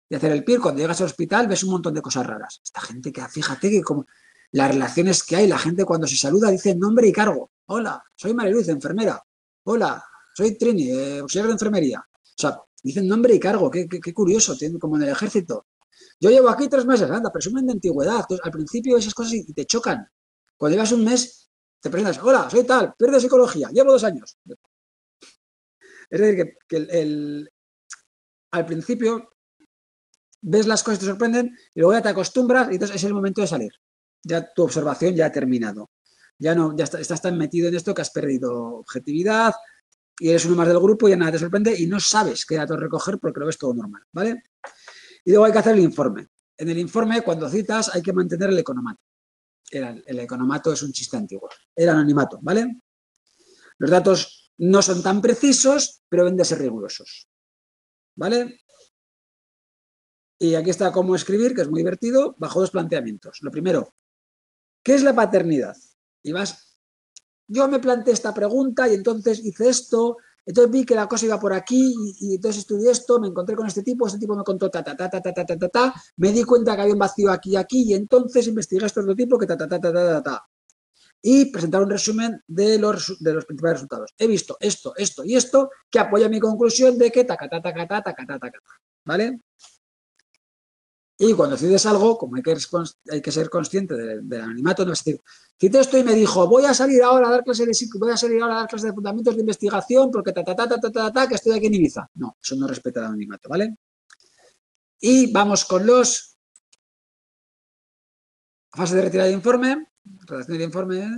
y hacer el PIR, cuando llegas al hospital ves un montón de cosas raras. Esta gente que, fíjate que como... Las relaciones que hay, la gente cuando se saluda dice nombre y cargo. Hola, soy Mariluz, enfermera. Hola, soy Trini, auxiliar de enfermería. O sea, dicen nombre y cargo, qué curioso, como en el ejército. Yo llevo aquí 3 meses, anda, presumen de antigüedad. Entonces, al principio esas cosas y te chocan. Cuando llevas un mes, te presentas, hola, soy tal, pierdo psicología, llevo 2 años. Es decir, al principio ves las cosas que te sorprenden y luego ya te acostumbras y entonces es el momento de salir. Ya tu observación ya ha terminado. Ya estás tan metido en esto que has perdido objetividad y eres uno más del grupo y ya nada te sorprende y no sabes qué datos recoger porque lo ves todo normal, ¿vale? Y luego hay que hacer el informe. En el informe, cuando citas, hay que mantener el economato. El economato es un chiste antiguo. El anonimato, ¿vale? Los datos no son tan precisos, pero deben de ser rigurosos, ¿vale? Y aquí está cómo escribir, que es muy divertido, bajo 2 planteamientos. Lo primero, ¿qué es la paternidad? Y vas, yo me planteé esta pregunta y entonces hice esto, entonces vi que la cosa iba por aquí y entonces estudié esto, me encontré con este tipo me contó ta, me di cuenta que había un vacío aquí y entonces investigué este otro tipo que ta. Y presentar un resumen de los principales resultados. He visto esto, esto y esto que apoya mi conclusión de que ta. ¿Vale? Y cuando decides algo, como hay que ser consciente del anonimato, no vas a decir, cité esto y me dijo, voy a salir ahora a dar clases de fundamentos de investigación porque que estoy aquí en Ibiza. No, eso no respeta el anonimato, ¿vale? Y vamos con los fase de retirada de informe, redacción de informe,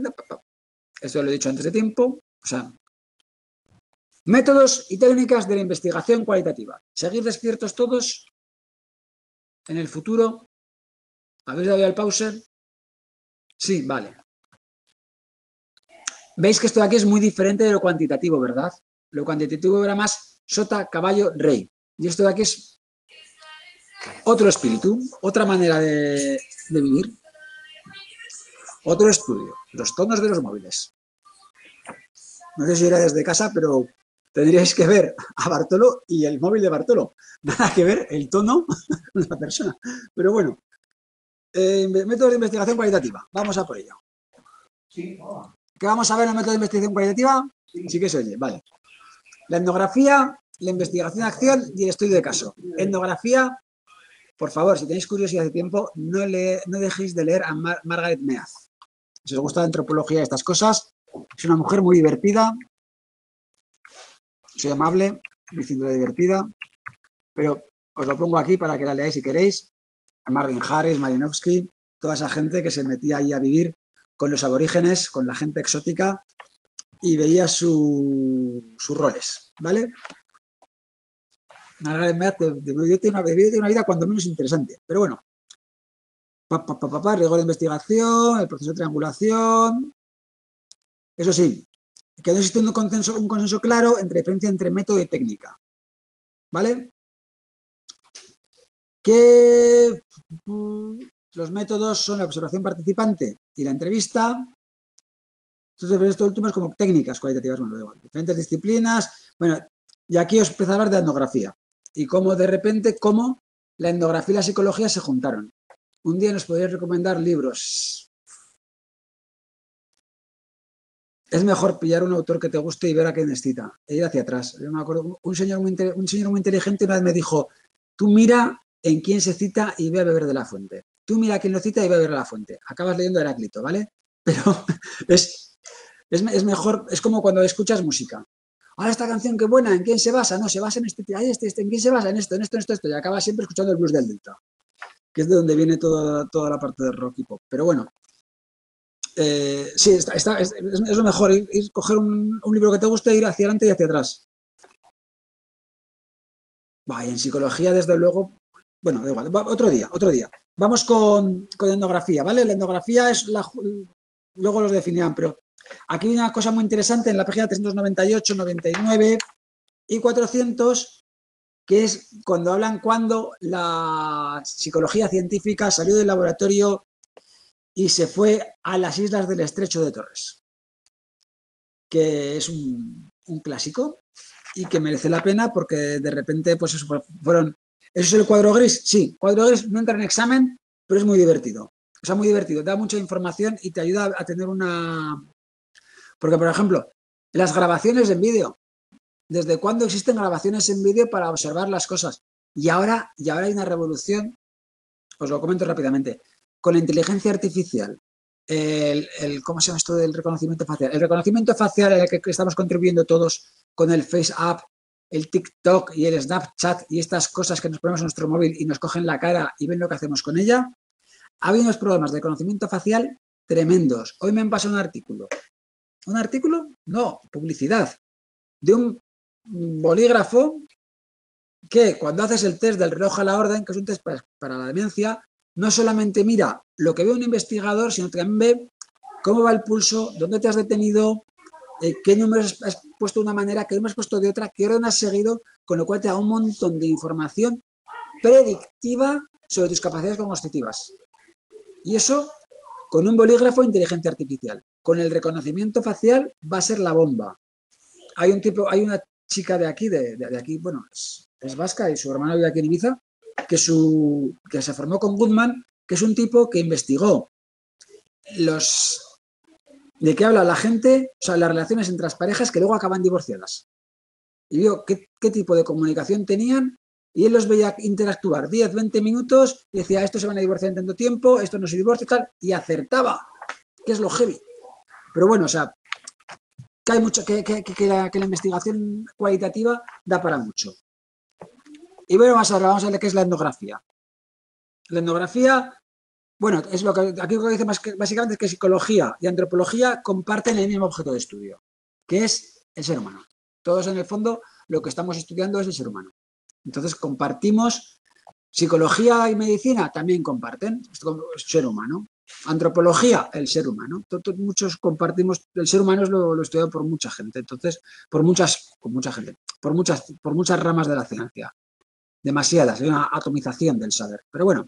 esto lo he dicho antes de tiempo, o sea, métodos y técnicas de la investigación cualitativa. Seguir despiertos todos. En el futuro, ¿habéis dado ya el pause? Sí, vale. Veis que esto de aquí es muy diferente de lo cuantitativo, ¿verdad? Lo cuantitativo era más sota, caballo, rey. Y esto de aquí es otro espíritu, otra manera de vivir. Otro estudio, los tonos de los móviles. No sé si era desde casa, pero tendríais que ver a Bartolo y el móvil de Bartolo. Nada que ver el tono de la persona. Pero bueno, métodos de investigación cualitativa. Vamos a por ello. Sí. ¿Qué vamos a ver en el método de investigación cualitativa? Sí que se oye, vale. La etnografía, la investigación de acción y el estudio de caso. Etnografía, por favor, si tenéis curiosidad de tiempo, no dejéis de leer a Margaret Mead. Si os gusta la antropología y estas cosas, es una mujer muy divertida. Soy amable, me siento divertida, pero os lo pongo aquí para que la leáis si queréis. A Marvin Harris, Malinowski, toda esa gente que se metía ahí a vivir con los aborígenes, con la gente exótica y veía sus roles, ¿vale? Margaret Mead vivió una vida cuando menos interesante. Pero bueno, rigor de investigación, el proceso de triangulación. Eso sí, que no existe un consenso claro entre diferencia entre método y técnica. ¿Vale? Que los métodos son la observación participante y la entrevista. Entonces, esto último es como técnicas cualitativas, bueno, igual, diferentes disciplinas. Bueno, y aquí os empiezo a hablar de etnografía y cómo de repente, cómo la etnografía y la psicología se juntaron. Un día nos podríais recomendar libros. Es mejor pillar un autor que te guste y ver a quién les cita, e ir hacia atrás. Yo me acuerdo, un señor muy inteligente una vez me dijo, tú mira en quién se cita y ve a beber de la fuente. Tú mira a quién lo cita y ve a beber de la fuente. Acabas leyendo Heráclito, ¿vale? Pero es mejor, es como cuando escuchas música. Ahora esta canción, qué buena, ¿en quién se basa? No, se basa en este, ¿en quién se basa? En esto, en esto, en esto, en esto. Y acabas siempre escuchando el blues del Delta, que es de donde viene toda la parte del rock y pop. Pero bueno, sí, es lo mejor, ir coger un libro que te guste e ir hacia adelante y hacia atrás. Vaya, en psicología, desde luego, bueno, da igual, otro día. Vamos con etnografía, ¿vale? La etnografía es la... Luego los definirán, pero aquí hay una cosa muy interesante en la página 398, 99 y 400, que es cuando hablan cuando la psicología científica salió del laboratorio y se fue a las islas del Estrecho de Torres, que es un clásico y que merece la pena porque de repente pues eso fueron... ¿Eso es el cuadro gris? Sí, cuadro gris no entra en examen, pero es muy divertido. O sea, muy divertido, da mucha información y te ayuda a tener una... Porque, por ejemplo, las grabaciones en vídeo. ¿Desde cuándo existen grabaciones en vídeo para observar las cosas? Y ahora hay una revolución, os lo comento rápidamente, con la inteligencia artificial. ¿Cómo se llama esto del reconocimiento facial? El reconocimiento facial al que estamos contribuyendo todos con el FaceApp, el TikTok y el Snapchat y estas cosas que nos ponemos en nuestro móvil y nos cogen la cara y ven lo que hacemos con ella. Ha habido unos programas de reconocimiento facial tremendos. Hoy me han pasado un artículo. ¿Un artículo? No, publicidad. De un bolígrafo que cuando haces el test del reloj a la orden, que es un test para la demencia, no solamente mira lo que ve un investigador, sino que también ve cómo va el pulso, dónde te has detenido, qué números has puesto de una manera, qué números has puesto de otra, qué orden has seguido, con lo cual te da un montón de información predictiva sobre tus capacidades cognitivas. Y eso, con un bolígrafo de inteligencia artificial. Con el reconocimiento facial va a ser la bomba. Hay una chica de aquí, bueno, es vasca y su hermana vive aquí en Ibiza, que se formó con Goodman, que es un tipo que investigó de qué habla la gente, o sea, las relaciones entre las parejas que luego acaban divorciadas. Y vio qué tipo de comunicación tenían. Y él los veía interactuar 10, 20 minutos y decía, estos se van a divorciar en tanto tiempo, estos no se divorcian, tal, y acertaba, que es lo heavy. Pero bueno, o sea, que hay mucho, que la investigación cualitativa da para mucho. Y bueno, vamos a ver qué es la etnografía. La etnografía, bueno, es lo que aquí dice básicamente es que psicología y antropología comparten el mismo objeto de estudio, que es el ser humano. Todos en el fondo lo que estamos estudiando es el ser humano. Entonces compartimos, psicología y medicina también comparten, el ser humano, antropología, el ser humano, muchos compartimos, el ser humano es lo estudiado por mucha gente, entonces, por muchas ramas de la ciencia, demasiadas, hay una atomización del saber, pero bueno,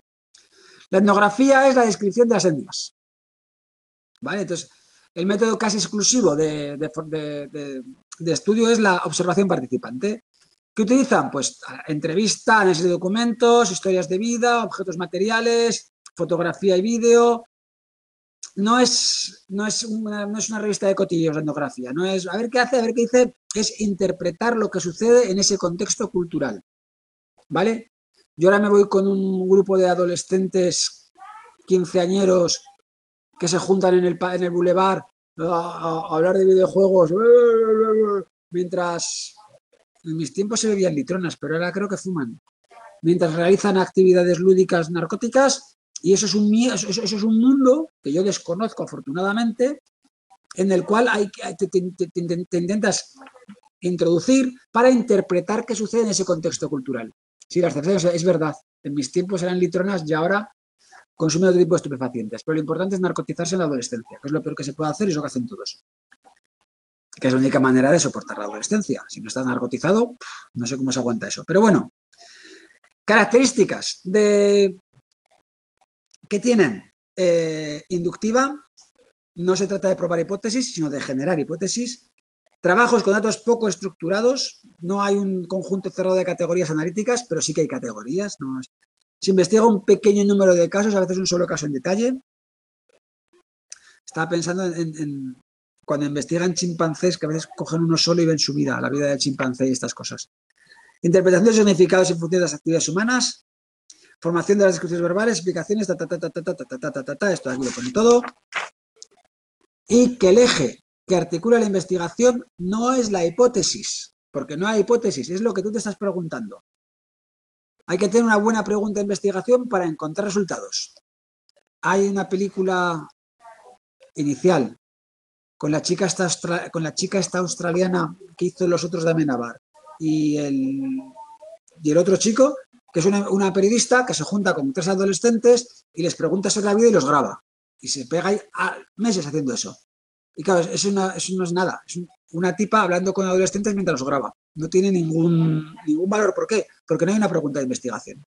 la etnografía es la descripción de las etnias, ¿vale? Entonces, el método casi exclusivo de estudio es la observación participante. ¿Qué utilizan? Pues entrevista, análisis de documentos, historias de vida, objetos materiales, fotografía y vídeo. No es una revista de cotillos la etnografía, no es a ver qué hace, a ver qué dice, es interpretar lo que sucede en ese contexto cultural, ¿vale? Yo ahora me voy con un grupo de adolescentes quinceañeros que se juntan en el bulevar a hablar de videojuegos mientras... En mis tiempos se bebían litronas, pero ahora creo que fuman. Mientras realizan actividades lúdicas narcóticas, y eso es un mundo que yo desconozco afortunadamente, en el cual te intentas introducir para interpretar qué sucede en ese contexto cultural. Sí, las certezas, es verdad, en mis tiempos eran litronas y ahora consumen otro tipo de estupefacientes, pero lo importante es narcotizarse en la adolescencia, que es lo peor que se puede hacer y es lo que hacen todos. Que es la única manera de soportar la adolescencia. Si no estás narcotizado, no sé cómo se aguanta eso. Pero bueno, características de que tienen inductiva, no se trata de probar hipótesis, sino de generar hipótesis. Trabajos con datos poco estructurados, no hay un conjunto cerrado de categorías analíticas, pero sí que hay categorías. ¿No? Se investiga un pequeño número de casos, a veces un solo caso en detalle. Estaba pensando en cuando investigan chimpancés, que a veces cogen uno solo y ven su vida, la vida del chimpancé y estas cosas. Interpretación de significados en función de las actividades humanas, formación de las discusiones verbales, explicaciones, esto aquí lo pone todo. Y que el eje que articula la investigación no es la hipótesis, porque no hay hipótesis, es lo que tú te estás preguntando. Hay que tener una buena pregunta de investigación para encontrar resultados. Hay una película inicial con la chica esta australiana que hizo Los Otros de Amenábar y el otro chico, que es una periodista que se junta con tres adolescentes y les pregunta sobre la vida y los graba. Y se pega ahí meses haciendo eso. Y claro, eso no es nada. Es una tipa hablando con adolescentes mientras los graba. No tiene ningún valor. ¿Por qué? Porque no hay una pregunta de investigación.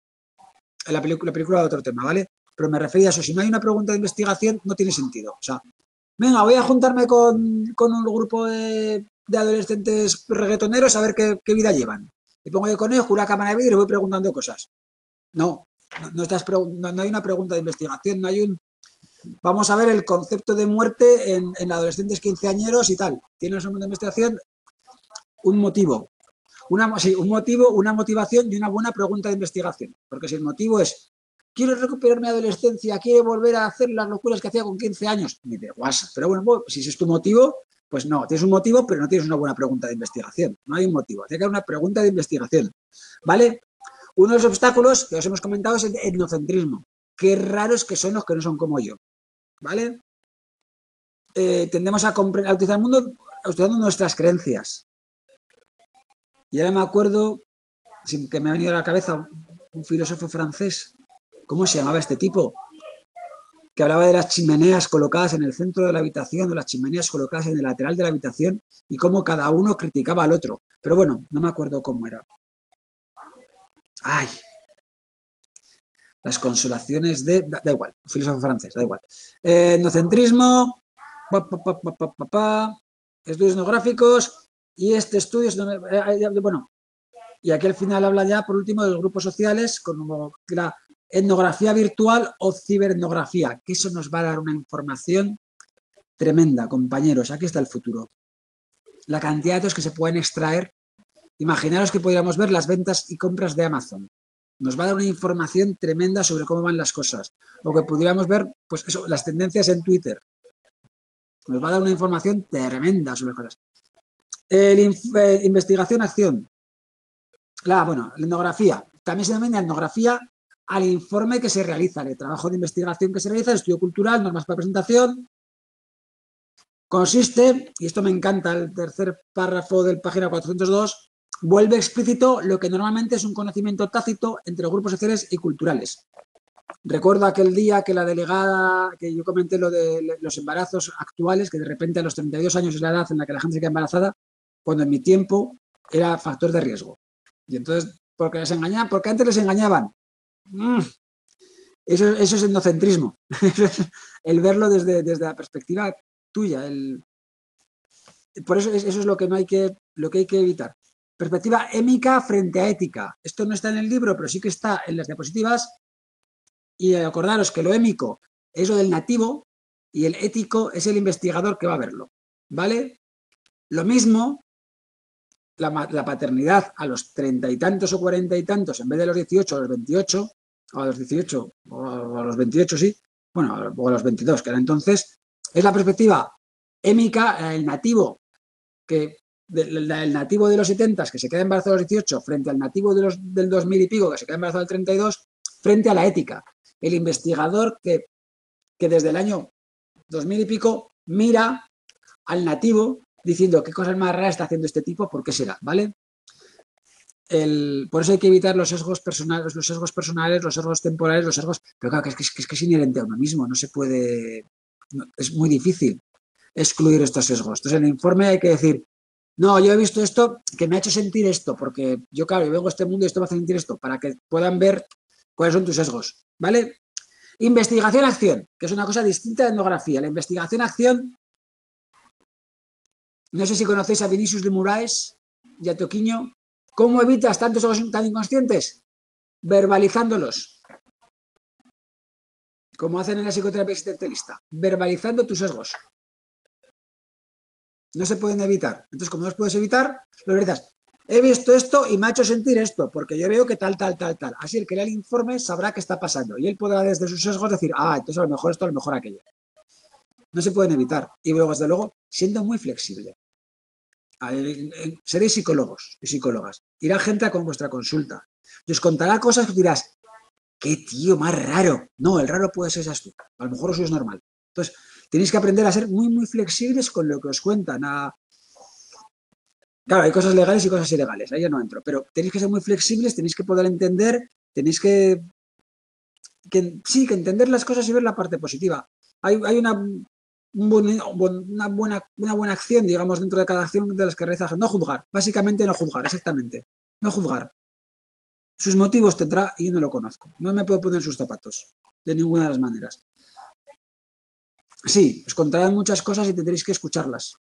La película de otro tema, ¿vale? Pero me refería a eso. Si no hay una pregunta de investigación, no tiene sentido. O sea, venga, voy a juntarme con un grupo de adolescentes reggaetoneros a ver qué vida llevan. Y pongo yo con ellos, una cámara de vídeo y les voy preguntando cosas. No hay una pregunta de investigación, no hay un... Vamos a ver el concepto de muerte en adolescentes quinceañeros y tal. Tienes una investigación, un motivo. Una motivación y una buena pregunta de investigación. Porque si el motivo es, quiero recuperar mi adolescencia, quiero volver a hacer las locuras que hacía con 15 años, ni de guasa. Pero bueno, si ese es tu motivo, pues no, tienes un motivo, pero no tienes una buena pregunta de investigación. No hay un motivo, tiene que haber una pregunta de investigación. ¿Vale? Uno de los obstáculos que os hemos comentado es el etnocentrismo. Qué raros que son los que no son como yo. ¿Vale? Tendemos a utilizar el mundo estudiando nuestras creencias. Y ahora me acuerdo, sin que me ha venido a la cabeza, un filósofo francés, ¿cómo se llamaba este tipo? Que hablaba de las chimeneas colocadas en el centro de la habitación, o las chimeneas colocadas en el lateral de la habitación, y cómo cada uno criticaba al otro. Pero bueno, no me acuerdo cómo era. ¡Ay! Las consolaciones de... Da igual, filósofo francés, da igual. Etnocentrismo, estudios etnográficos, y este estudio... Bueno, y aquí al final habla ya, por último, de los grupos sociales, como la etnografía virtual o ciberetnografía, que eso nos va a dar una información tremenda, compañeros. Aquí está el futuro. La cantidad de datos que se pueden extraer. Imaginaros que podríamos ver las ventas y compras de Amazon. Nos va a dar una información tremenda sobre cómo van las cosas. O que pudiéramos ver, pues eso, las tendencias en Twitter. Nos va a dar una información tremenda sobre cosas. Investigación-acción. La etnografía. También se denomina etnografía al informe que se realiza, el trabajo de investigación que se realiza, el estudio cultural, normas para presentación. Consiste, y esto me encanta, el tercer párrafo del página 402, vuelve explícito lo que normalmente es un conocimiento tácito entre los grupos sociales y culturales. Recuerdo aquel día que la delegada, que yo comenté lo de los embarazos actuales, que de repente a los 32 años es la edad en la que la gente se queda embarazada, cuando en mi tiempo era factor de riesgo. Y entonces, porque antes les engañaban. Eso es etnocentrismo. El verlo desde la perspectiva tuya. Por eso es lo que hay que evitar. Perspectiva émica frente a ética. Esto no está en el libro, pero sí que está en las diapositivas. Y acordaros que lo émico es lo del nativo y el ético es el investigador que va a verlo. ¿Vale? Lo mismo, la paternidad a los 30 y tantos o 40 y tantos, en vez de a los 18 o a los 28, o a los 18 o a los 28, sí, bueno, o a los 22, que era entonces, es la perspectiva émica, el nativo de los 70 que se queda embarazado a los 18 frente al nativo del 2000 y pico que se queda embarazado al 32, frente a la ética. El investigador que desde el año 2000 y pico mira al nativo diciendo qué cosas más raras está haciendo este tipo, por qué será, ¿vale? Por eso hay que evitar los sesgos personales, los sesgos temporales, los sesgos... Pero claro, que es inherente a uno mismo, no se puede... No, es muy difícil excluir estos sesgos. Entonces, en el informe hay que decir, no, yo he visto esto que me ha hecho sentir esto, porque yo, claro, yo vengo a este mundo y esto me hace sentir esto, para que puedan ver cuáles son tus sesgos, ¿vale? Investigación-acción, que es una cosa distinta de etnografía. La investigación-acción, no sé si conocéis a Vinicius de Moraes y a Toquiño. ¿Cómo evitas tantos sesgos tan inconscientes? Verbalizándolos. Como hacen en la psicoterapia existencialista, verbalizando tus sesgos. No se pueden evitar. Entonces, como no los puedes evitar, lo verbalizas. He visto esto y me ha hecho sentir esto, porque yo veo que tal, tal, tal, tal. Así el que lea el informe sabrá qué está pasando y él podrá desde sus sesgos decir, ah, entonces a lo mejor esto, a lo mejor aquello. No se pueden evitar. Y luego, desde luego, siendo muy flexible. Seréis psicólogos y psicólogas. Irá gente a con vuestra consulta. Y os contará cosas que dirás, qué tío más raro. No, el raro puede ser tú. A lo mejor eso es normal. Entonces, tenéis que aprender a ser muy, muy flexibles con lo que os cuentan. Claro, hay cosas legales y cosas ilegales, ahí yo no entro, pero tenéis que ser muy flexibles, tenéis que poder entender, tenéis que entender las cosas y ver la parte positiva. Hay una buena acción, digamos, dentro de cada acción de las que realizas. No juzgar, básicamente no juzgar, exactamente. No juzgar. Sus motivos tendrá y yo no lo conozco. No me puedo poner sus zapatos, de ninguna de las maneras. Sí, os contarán muchas cosas y tendréis que escucharlas.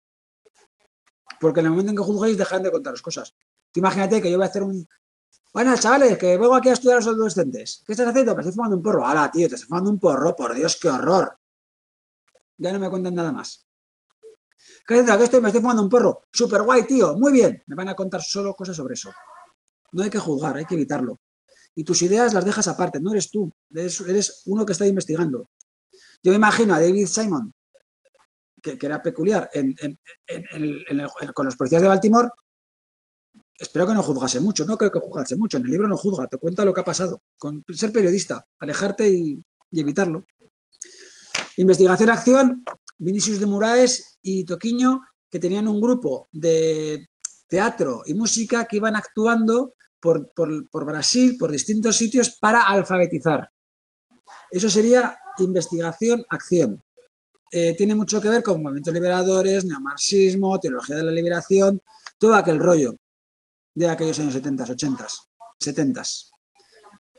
Porque en el momento en que juzgáis, dejan de contaros cosas. Tú imagínate que yo voy a hacer un... Bueno, chavales, que vengo aquí a estudiar a los adolescentes. ¿Qué estás haciendo? Me estoy fumando un porro. ¡Hala, tío! Te estás fumando un porro. ¡Por Dios, qué horror! Ya no me cuentan nada más. ¿Qué haces? Me estoy fumando un porro. ¡Súper guay, tío! ¡Muy bien! Me van a contar solo cosas sobre eso. No hay que juzgar, hay que evitarlo. Y tus ideas las dejas aparte. No eres tú. Eres uno que está investigando. Yo me imagino a David Simon, que era peculiar, con los policías de Baltimore. Espero que no juzgase mucho, no creo que juzgase mucho, en el libro no juzga, te cuenta lo que ha pasado. Con ser periodista, alejarte y evitarlo. Investigación-acción, Vinicius de Moraes y Toquiño, que tenían un grupo de teatro y música que iban actuando por Brasil, por distintos sitios, para alfabetizar. Eso sería investigación-acción. Tiene mucho que ver con movimientos liberadores, neomarxismo, teología de la liberación, todo aquel rollo de aquellos años 70, 80, 70.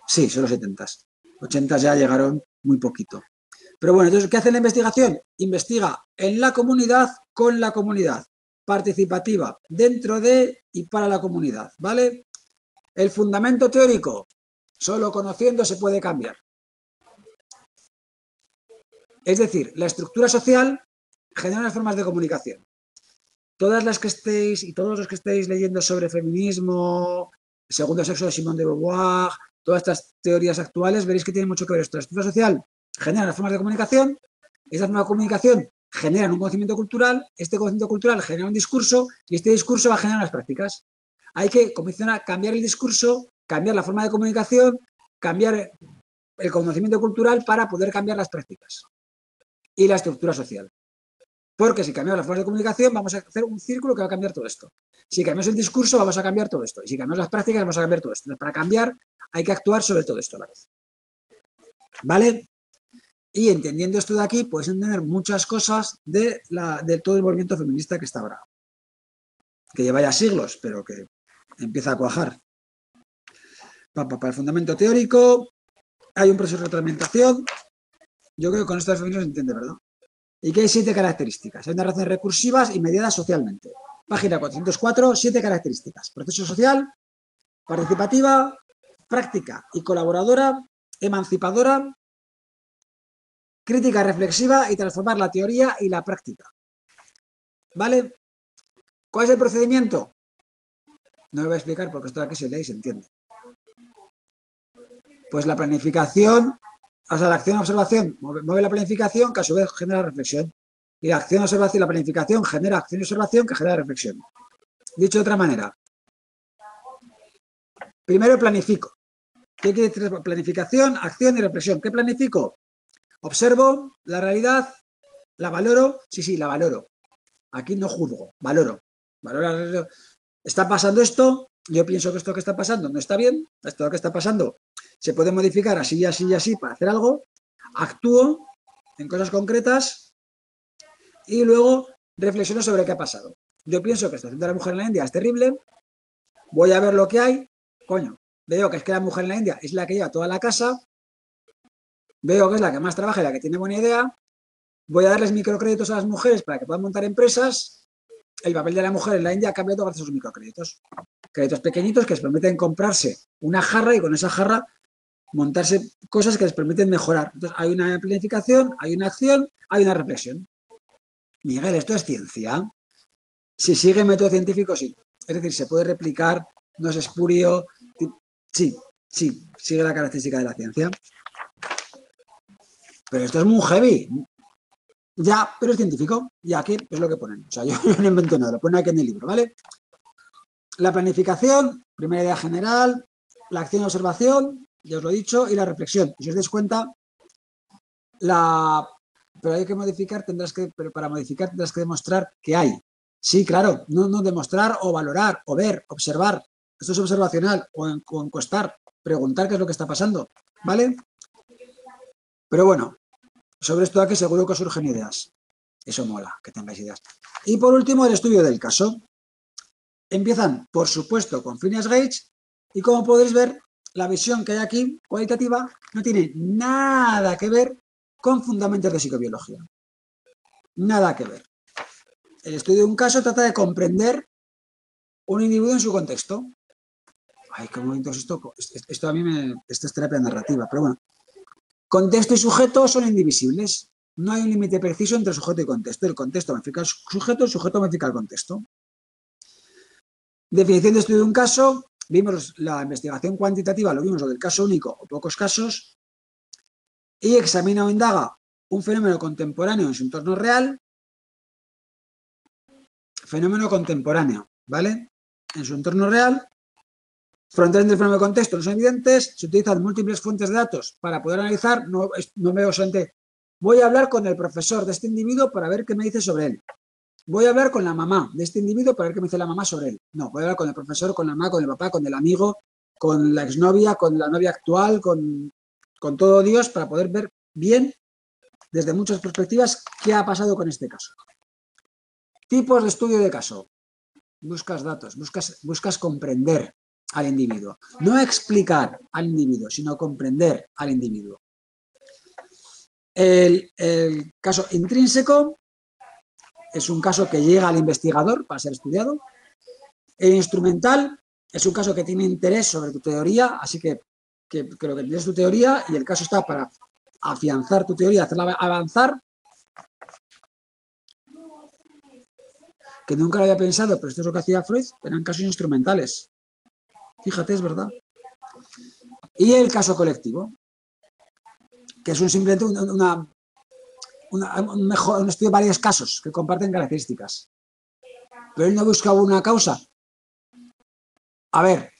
Sí, solo 70. 80 ya llegaron muy poquito. Pero bueno, entonces, ¿qué hace la investigación? Investiga en la comunidad, con la comunidad, participativa, dentro de y para la comunidad, ¿vale? El fundamento teórico, solo conociendo se puede cambiar. Es decir, la estructura social genera unas formas de comunicación. Todas las que estéis y todos los que estéis leyendo sobre feminismo, segundo sexo de Simón de Beauvoir, todas estas teorías actuales, veréis que tienen mucho que ver esto. La estructura social genera unas formas de comunicación, esas formas de comunicación generan un conocimiento cultural, este conocimiento cultural genera un discurso y este discurso va a generar unas prácticas. Hay que comenzar a cambiar el discurso, cambiar la forma de comunicación, cambiar el conocimiento cultural para poder cambiar las prácticas y la estructura social. Porque si cambiamos las formas de comunicación, vamos a hacer un círculo que va a cambiar todo esto. Si cambiamos el discurso, vamos a cambiar todo esto. Y si cambiamos las prácticas, vamos a cambiar todo esto. Entonces, para cambiar, hay que actuar sobre todo esto a la vez. ¿Vale? Y entendiendo esto de aquí, podéis entender muchas cosas de todo el movimiento feminista que está ahora. Que lleva ya siglos, pero que empieza a cuajar. Para el fundamento teórico, hay un proceso de retroalimentación. Yo creo que con esto el feminismo se entiende, ¿verdad? Y que hay 7 características. Hay unas razones recursivas y mediadas socialmente. Página 404, 7 características. Proceso social, participativa, práctica y colaboradora, emancipadora, crítica reflexiva y transformar la teoría y la práctica. ¿Vale? ¿Cuál es el procedimiento? No lo voy a explicar porque esto de aquí se lee y se entiende. Pues la planificación... O sea, la acción-observación mueve la planificación, que a su vez genera reflexión. Y la acción-observación y la planificación genera acción-observación, que genera reflexión. Dicho de otra manera, primero planifico. ¿Qué quiere decir planificación, acción y reflexión? ¿Qué planifico? Observo la realidad, la valoro. Sí, la valoro. Aquí no juzgo, valoro. Valoro. ¿Está pasando esto? Yo pienso que esto que está pasando no está bien. Esto que está pasando se puede modificar así, así y así para hacer algo. Actúo en cosas concretas y luego reflexiono sobre qué ha pasado. Yo pienso que la situación de la mujer en la India es terrible. Voy a ver lo que hay. Coño, veo que es que la mujer en la India es la que lleva toda la casa. Veo que es la que más trabaja y la que tiene buena idea. Voy a darles microcréditos a las mujeres para que puedan montar empresas. El papel de la mujer en la India ha cambiado gracias a sus microcréditos. Créditos pequeñitos que les permiten comprarse una jarra y con esa jarra montarse cosas que les permiten mejorar. Entonces hay una planificación, hay una acción, hay una reflexión. Miguel, esto es ciencia. Si sigue el método científico, sí. Es decir, se puede replicar, no es espurio. Sí, sí, sigue la característica de la ciencia. Pero esto es muy heavy. Ya, pero es científico. Y aquí es lo que ponen. O sea, yo no invento nada, lo ponen aquí en el libro, ¿vale? La planificación, primera idea general, la acción y observación, ya os lo he dicho, y la reflexión. Si os dais cuenta, pero hay que modificar, pero para modificar tendrás que demostrar que hay. Sí, claro, no demostrar o valorar o ver, observar. Esto es observacional o encuestar, preguntar qué es lo que está pasando, ¿vale? Pero bueno, sobre esto aquí seguro que os surgen ideas. Eso mola, que tengáis ideas. Y por último, el estudio del caso. Empiezan, por supuesto, con Phineas Gage y como podéis ver, la visión que hay aquí, cualitativa, no tiene nada que ver con fundamentos de psicobiología. Nada que ver. El estudio de un caso trata de comprender un individuo en su contexto. Ay, qué bonito es esto. Esto a mí esto es terapia narrativa, pero bueno. Contexto y sujeto son indivisibles. No hay un límite preciso entre sujeto y contexto. El contexto modifica al sujeto, el sujeto modifica al contexto. Definición de estudio de un caso. Vimos la investigación cuantitativa, lo vimos lo del caso único o pocos casos. Y examina o indaga un fenómeno contemporáneo en su entorno real. Fenómeno contemporáneo, ¿vale? En su entorno real. Fronteras entre fenómeno y contexto no son evidentes. Se utilizan múltiples fuentes de datos para poder analizar. No veo solamente. Voy a hablar con el profesor de este individuo para ver qué me dice sobre él. Voy a hablar con la mamá de este individuo para ver qué me dice la mamá sobre él. No, voy a hablar con el profesor, con la mamá, con el papá, con el amigo, con la exnovia, con la novia actual, con todo Dios para poder ver bien, desde muchas perspectivas, qué ha pasado con este caso. Tipos de estudio de caso. Buscas datos, buscas comprender al individuo. No explicar al individuo, sino comprender al individuo. El caso intrínseco es un caso que llega al investigador para ser estudiado. El instrumental es un caso que tiene interés sobre tu teoría, así que lo que tienes es tu teoría y el caso está para afianzar tu teoría, hacerla avanzar. Que nunca lo había pensado, pero esto es lo que hacía Freud, eran casos instrumentales. Fíjate, es verdad. Y el caso colectivo, que es un simplemente un estudio de varios casos que comparten características. Pero él no busca una causa. A ver,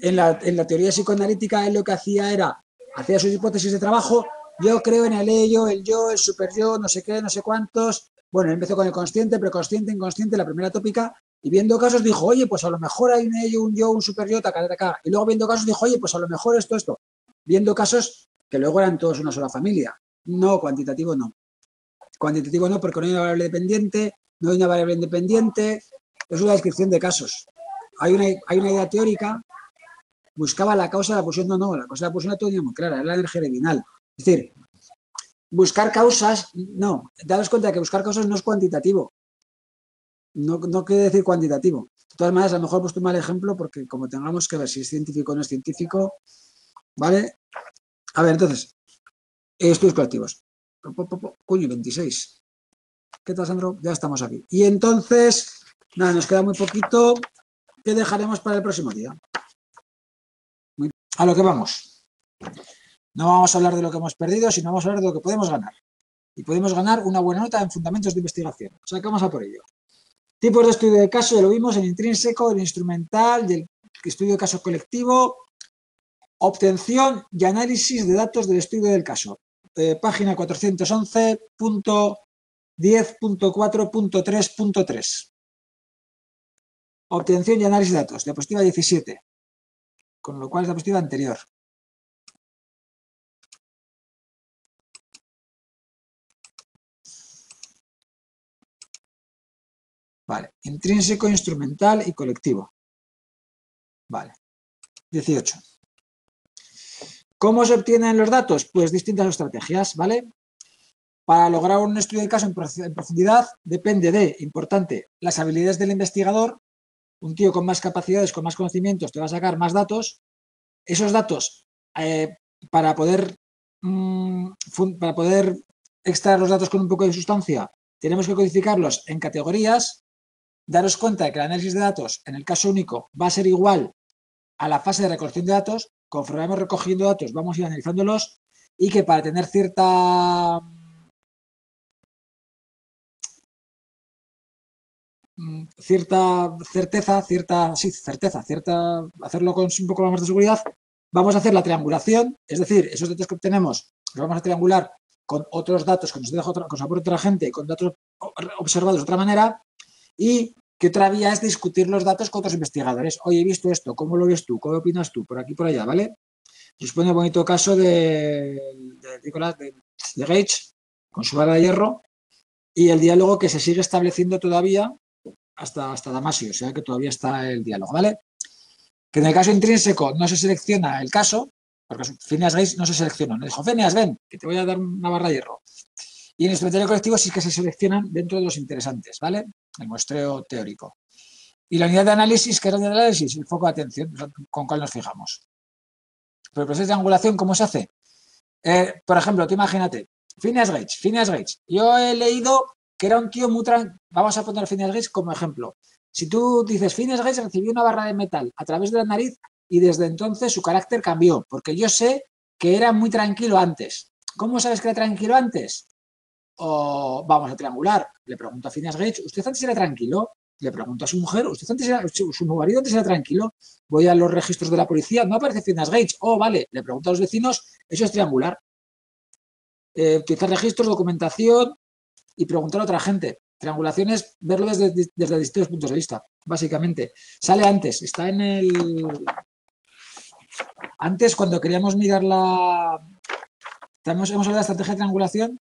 en la teoría psicoanalítica él lo que hacía era, hacía sus hipótesis de trabajo, yo creo en el ello, el yo, el superyo, no sé qué, no sé cuántos. Bueno, empezó con el consciente, preconsciente, inconsciente, la primera tópica, y viendo casos dijo, oye, pues a lo mejor hay un ello, un yo, un superyo, taca. Y luego viendo casos dijo, oye, pues a lo mejor esto. Viendo casos que luego eran todos una sola familia. No, cuantitativo no. Cuantitativo no, porque no hay una variable dependiente, es una descripción de casos. Hay una idea teórica, buscaba la causa de la pulsión, la causa de la pulsión la tenía muy clara, era la energía original. Es decir, buscar causas, no, daros cuenta de que buscar causas no es cuantitativo. No quiere decir cuantitativo. De todas maneras, a lo mejor he puesto un mal ejemplo porque como tengamos que ver si es científico o no es científico, ¿vale? A ver, entonces, estudios colectivos. Coño, 26. ¿Qué tal, Sandro? Ya estamos aquí. Y entonces, nada, nos queda muy poquito. ¿Qué dejaremos para el próximo día? A lo que vamos. No vamos a hablar de lo que hemos perdido, sino vamos a hablar de lo que podemos ganar. Y podemos ganar una buena nota en fundamentos de investigación. O sea, que vamos a por ello. Tipos de estudio de caso, ya lo vimos, el intrínseco, el instrumental, y el estudio de caso colectivo. Obtención y análisis de datos del estudio del caso. Página 411. 10.4.3.3. Obtención y análisis de datos, diapositiva 17, con lo cual es la diapositiva anterior. Vale, intrínseco, instrumental y colectivo. Vale, 18. ¿Cómo se obtienen los datos? Pues distintas estrategias, ¿vale? Para lograr un estudio del caso en profundidad depende de, importante, las habilidades del investigador. Un tío con más capacidades, con más conocimientos, te va a sacar más datos. Esos datos, para poder extraer los datos con un poco de sustancia, tenemos que codificarlos en categorías. Daros cuenta de que el análisis de datos, en el caso único, va a ser igual a la fase de recolección de datos. Conforme vamos recogiendo datos, vamos a ir analizándolos, y que para tener cierta certeza, hacerlo con un poco más de seguridad, vamos a hacer la triangulación, es decir, esos datos que obtenemos los vamos a triangular con otros datos que nos deja otra gente, con datos observados de otra manera, y que otra vía es discutir los datos con otros investigadores. Oye, he visto esto, ¿cómo lo ves tú? ¿Cómo opinas tú? Por aquí, por allá, ¿vale? Nos pone un bonito caso de Gage con su vara de hierro y el diálogo que se sigue estableciendo todavía hasta Damasio, o sea que todavía está el diálogo, ¿vale? Que en el caso intrínseco no se selecciona el caso, porque Phineas Gage no se seleccionó, no dijo, Phineas, ven, que te voy a dar una barra de hierro. Y en el instrumentario colectivo sí que se seleccionan dentro de los interesantes, ¿vale? El muestreo teórico. Y la unidad de análisis, ¿qué es la unidad de análisis? El foco de atención, con cuál nos fijamos. Pero el proceso de triangulación, ¿cómo se hace? Por ejemplo, tú imagínate, Phineas Gage. Yo he leído que era un tío muy tranquilo. Vamos a poner Phineas Gage como ejemplo. Si tú dices, Phineas Gage recibió una barra de metal a través de la nariz y desde entonces su carácter cambió, porque yo sé que era muy tranquilo antes. ¿Cómo sabes que era tranquilo antes? O vamos a triangular. Le pregunto a Phineas Gage, ¿usted antes era tranquilo? Le pregunto a su mujer, ¿su marido antes era tranquilo? Voy a los registros de la policía, no aparece Phineas Gage. Oh, vale, le pregunto a los vecinos, eso es triangular. Utilizar registros, documentación y preguntar a otra gente. Triangulación es verlo desde distintos puntos de vista, básicamente. Sale antes, está en el... Antes, cuando queríamos mirar la... Hemos hablado de estrategia de triangulación.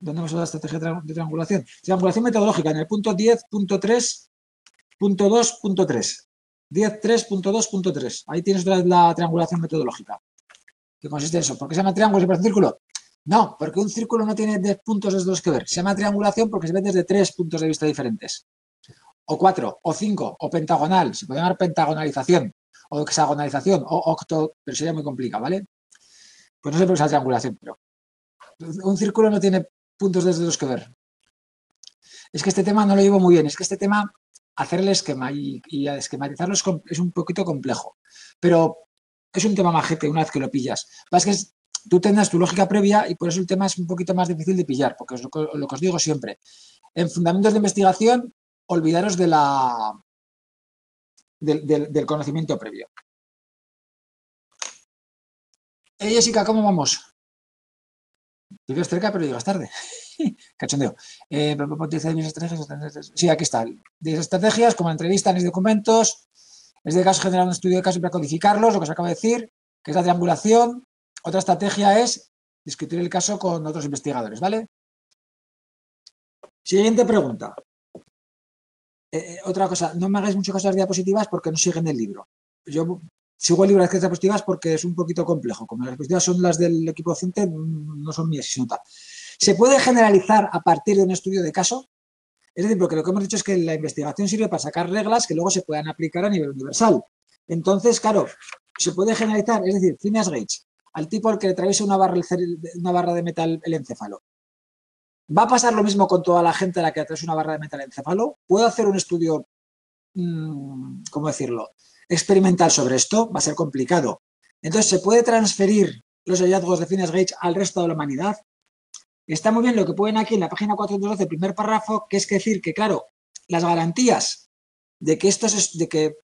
¿Dónde hemos hablado de estrategia de triangulación? Triangulación metodológica, en el punto 10.3.2.3. 10.3.2.3. Ahí tienes otra vez la triangulación metodológica. ¿Qué consiste en eso? ¿Por qué se llama triángulo si parece un círculo? No, porque un círculo no tiene 10 puntos desde los que ver. Se llama triangulación porque se ve desde 3 puntos de vista diferentes. O 4, o 5, o pentagonal. Se puede llamar pentagonalización, o hexagonalización, o octo, pero sería muy complicado, ¿vale? Pues no sé por qué es la triangulación, pero un círculo no tiene puntos desde los que ver. Es que este tema no lo llevo muy bien. Es que este tema, hacer el esquema y esquematizarlo es un poquito complejo. Pero es un tema majete una vez que lo pillas. Pasa que es... Tú tendrás tu lógica previa y por eso el tema es un poquito más difícil de pillar, porque es lo que os digo siempre. En fundamentos de investigación, olvidaros del conocimiento previo. Hey, Jessica, ¿cómo vamos? Vives cerca, pero llegas tarde. Cachondeo. Sí, aquí está. De estrategias, como entrevistas, análisis de documentos, es de caso generar un estudio de caso para codificarlos, lo que os acabo de decir, que es la triangulación. Otra estrategia es discutir el caso con otros investigadores, ¿vale? Siguiente pregunta. Otra cosa, no me hagáis mucho caso a las diapositivas porque no siguen el libro. Yo sigo el libro de las diapositivas porque es un poquito complejo. Como las diapositivas son las del equipo docente, no son mías, si se nota. ¿Se puede generalizar a partir de un estudio de caso? Es decir, porque lo que hemos dicho es que la investigación sirve para sacar reglas que luego se puedan aplicar a nivel universal. Entonces, claro, se puede generalizar, es decir, Phineas Gage. Al tipo al que le atraviesa una barra de metal el encéfalo. ¿Va a pasar lo mismo con toda la gente a la que atraviesa una barra de metal el encéfalo? ¿Puedo hacer un estudio, cómo decirlo, experimental sobre esto? Va a ser complicado. Entonces, ¿se puede transferir los hallazgos de Phineas Gage al resto de la humanidad? Está muy bien lo que ponen aquí en la página 412, primer párrafo, que es decir que, claro, las garantías de que,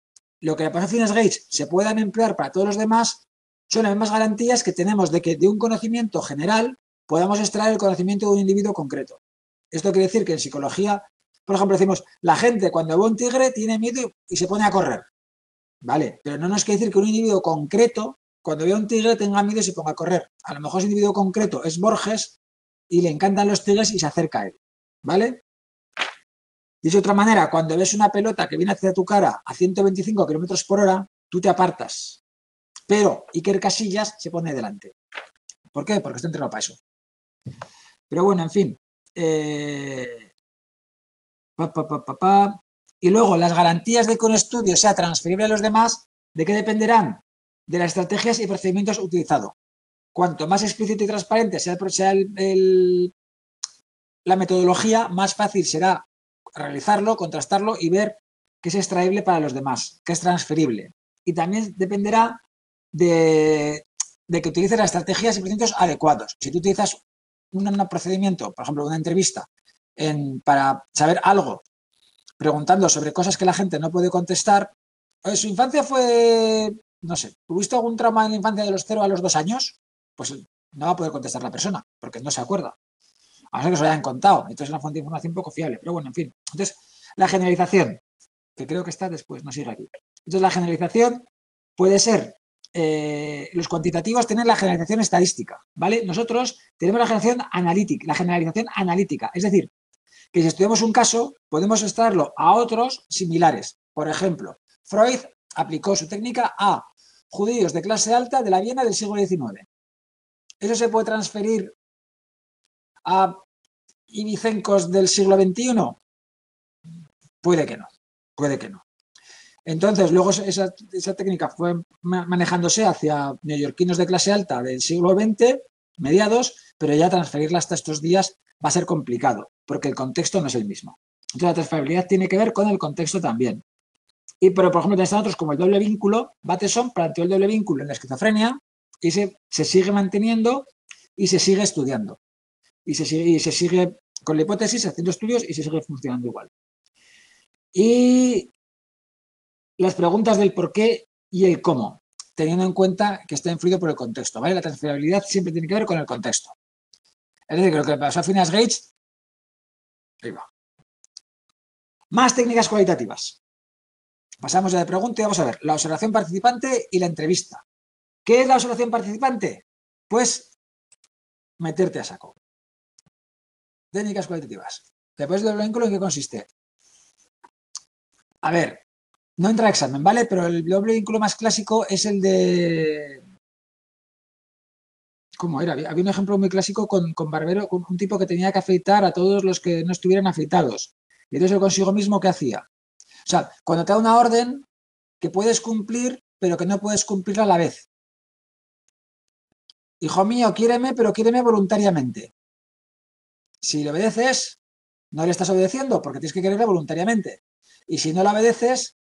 lo que le pasa a Phineas Gage se puedan emplear para todos los demás son las mismas garantías que tenemos de que de un conocimiento general podamos extraer el conocimiento de un individuo concreto. Esto quiere decir que en psicología, por ejemplo, decimos, la gente cuando ve un tigre tiene miedo y se pone a correr, ¿vale? Pero no nos quiere decir que un individuo concreto, cuando vea un tigre, tenga miedo y se ponga a correr. A lo mejor ese individuo concreto es Borges y le encantan los tigres y se acerca a él, ¿vale? Dicho de otra manera, cuando ves una pelota que viene hacia tu cara a 125 km por hora, tú te apartas. Pero Iker Casillas se pone delante. ¿Por qué? Porque está entrenado para eso. Pero bueno, en fin. Y luego, las garantías de que un estudio sea transferible a los demás, ¿de qué dependerán? De las estrategias y procedimientos utilizados. Cuanto más explícito y transparente sea la metodología, más fácil será realizarlo, contrastarlo y ver qué es extraíble para los demás, qué es transferible. Y también dependerá de que utilices las estrategias y procedimientos adecuados. Si tú utilizas un procedimiento, por ejemplo, una entrevista para saber algo, preguntando sobre cosas que la gente no puede contestar, ¿su infancia fue, no sé, tuviste algún trauma en la infancia de los 0 a los 2 años? Pues no va a poder contestar la persona, porque no se acuerda. A no ser que se lo hayan contado. Entonces es una fuente de información poco fiable, pero bueno, en fin. Entonces, la generalización, que creo que está después, no sigue aquí. Entonces, la generalización puede ser, los cuantitativos tienen la generalización estadística, ¿vale? Nosotros tenemos la generalización analítica, es decir, que si estudiamos un caso, podemos extraerlo a otros similares. Por ejemplo, Freud aplicó su técnica a judíos de clase alta de la Viena del siglo XIX. Eso se puede transferir a ibicencos del siglo XXI. Puede que no, puede que no. Entonces, luego esa técnica fue manejándose hacia neoyorquinos de clase alta del siglo XX, mediados, pero ya transferirla hasta estos días va a ser complicado, porque el contexto no es el mismo. Entonces, la transferabilidad tiene que ver con el contexto también. Pero, por ejemplo, están otros como el doble vínculo. Bateson planteó el doble vínculo en la esquizofrenia y se sigue manteniendo y se sigue estudiando. Y se sigue con la hipótesis, haciendo estudios y se sigue funcionando igual. Y las preguntas del por qué y el cómo, teniendo en cuenta que está influido por el contexto, ¿vale? La transferabilidad siempre tiene que ver con el contexto. Es decir, que lo que pasó a Phineas Gage, ahí va. Más técnicas cualitativas. Pasamos ya de pregunta y vamos a ver la observación participante y la entrevista. ¿Qué es la observación participante? Pues meterte a saco. Técnicas cualitativas. Después del vínculo, ¿en qué consiste? A ver. No entra a examen, ¿vale? Pero el doble vínculo más clásico es el de... ¿Cómo era? Había un ejemplo muy clásico con Barbero, con un tipo que tenía que afeitar a todos los que no estuvieran afeitados. Y entonces él consigo mismo, ¿qué hacía? O sea, cuando te da una orden que puedes cumplir, pero que no puedes cumplirla a la vez. Hijo mío, quiéreme, pero quiéreme voluntariamente. Si le obedeces, no le estás obedeciendo, porque tienes que quererle voluntariamente. Y si no la obedeces...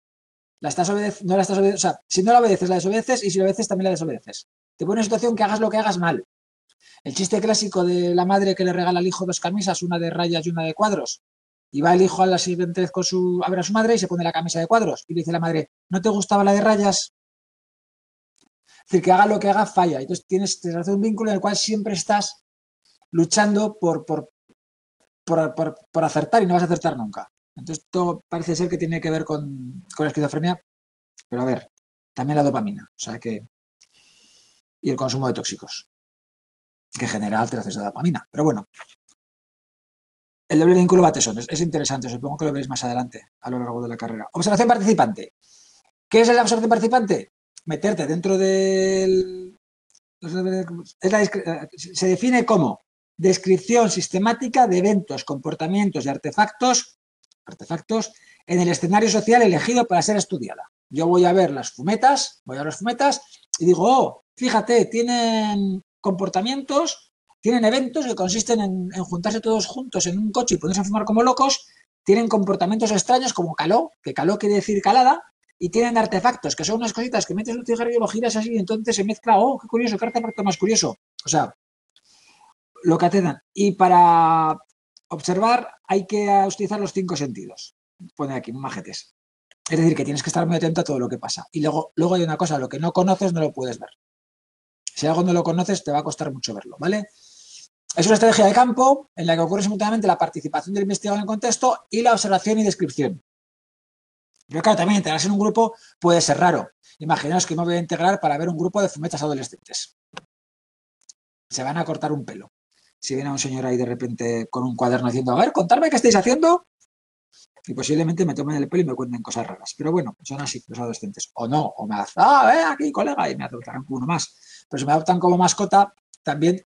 O sea, si no la obedeces, la desobedeces, y si la obedeces, también la desobedeces. Te pone en una situación que hagas lo que hagas mal. El chiste clásico de la madre que le regala al hijo 2 camisas, una de rayas y una de cuadros, y va el hijo a la siguiente vez a ver a su madre y se pone la camisa de cuadros, y le dice la madre, ¿no te gustaba la de rayas? Es decir, que haga lo que haga, falla. Entonces te hace un vínculo en el cual siempre estás luchando por acertar y no vas a acertar nunca. Entonces, todo parece ser que tiene que ver con la esquizofrenia, pero a ver, también la dopamina, o sea que... Y el consumo de tóxicos, que genera alteraciones de dopamina, pero bueno. El doble vínculo Bateson es interesante, supongo que lo veréis más adelante a lo largo de la carrera. Observación participante. ¿Qué es la observación participante? Meterte dentro del... Se define como descripción sistemática de eventos, comportamientos y artefactos en el escenario social elegido para ser estudiada. Yo voy a ver las fumetas, y digo, oh, fíjate, tienen comportamientos, tienen eventos que consisten en juntarse todos juntos en un coche y ponerse a fumar como locos, tienen comportamientos extraños como caló, que caló quiere decir calada, y tienen artefactos, que son unas cositas que metes en un cigarro y lo giras así y entonces se mezcla, oh, qué curioso, qué artefacto más curioso. O sea, lo que hacen. Y para... observar, hay que utilizar los 5 sentidos. Pone aquí, majetes. Es decir, que tienes que estar muy atento a todo lo que pasa. Y luego hay una cosa, lo que no conoces no lo puedes ver. Si algo no lo conoces, te va a costar mucho verlo, ¿vale? Es una estrategia de campo en la que ocurre simultáneamente la participación del investigador en el contexto y la observación y descripción. Pero claro, también integrarse en un grupo puede ser raro. Imaginaos que me voy a integrar para ver un grupo de fumetas adolescentes. Se van a cortar un pelo. Si viene un señor ahí de repente con un cuaderno diciendo, a ver, contadme qué estáis haciendo. Y posiblemente me tomen el pelo y me cuenten cosas raras. Pero bueno, son así los adolescentes. O no, o me hacen, aquí, colega, y me adoptarán como uno más. Pero si me adoptan como mascota, también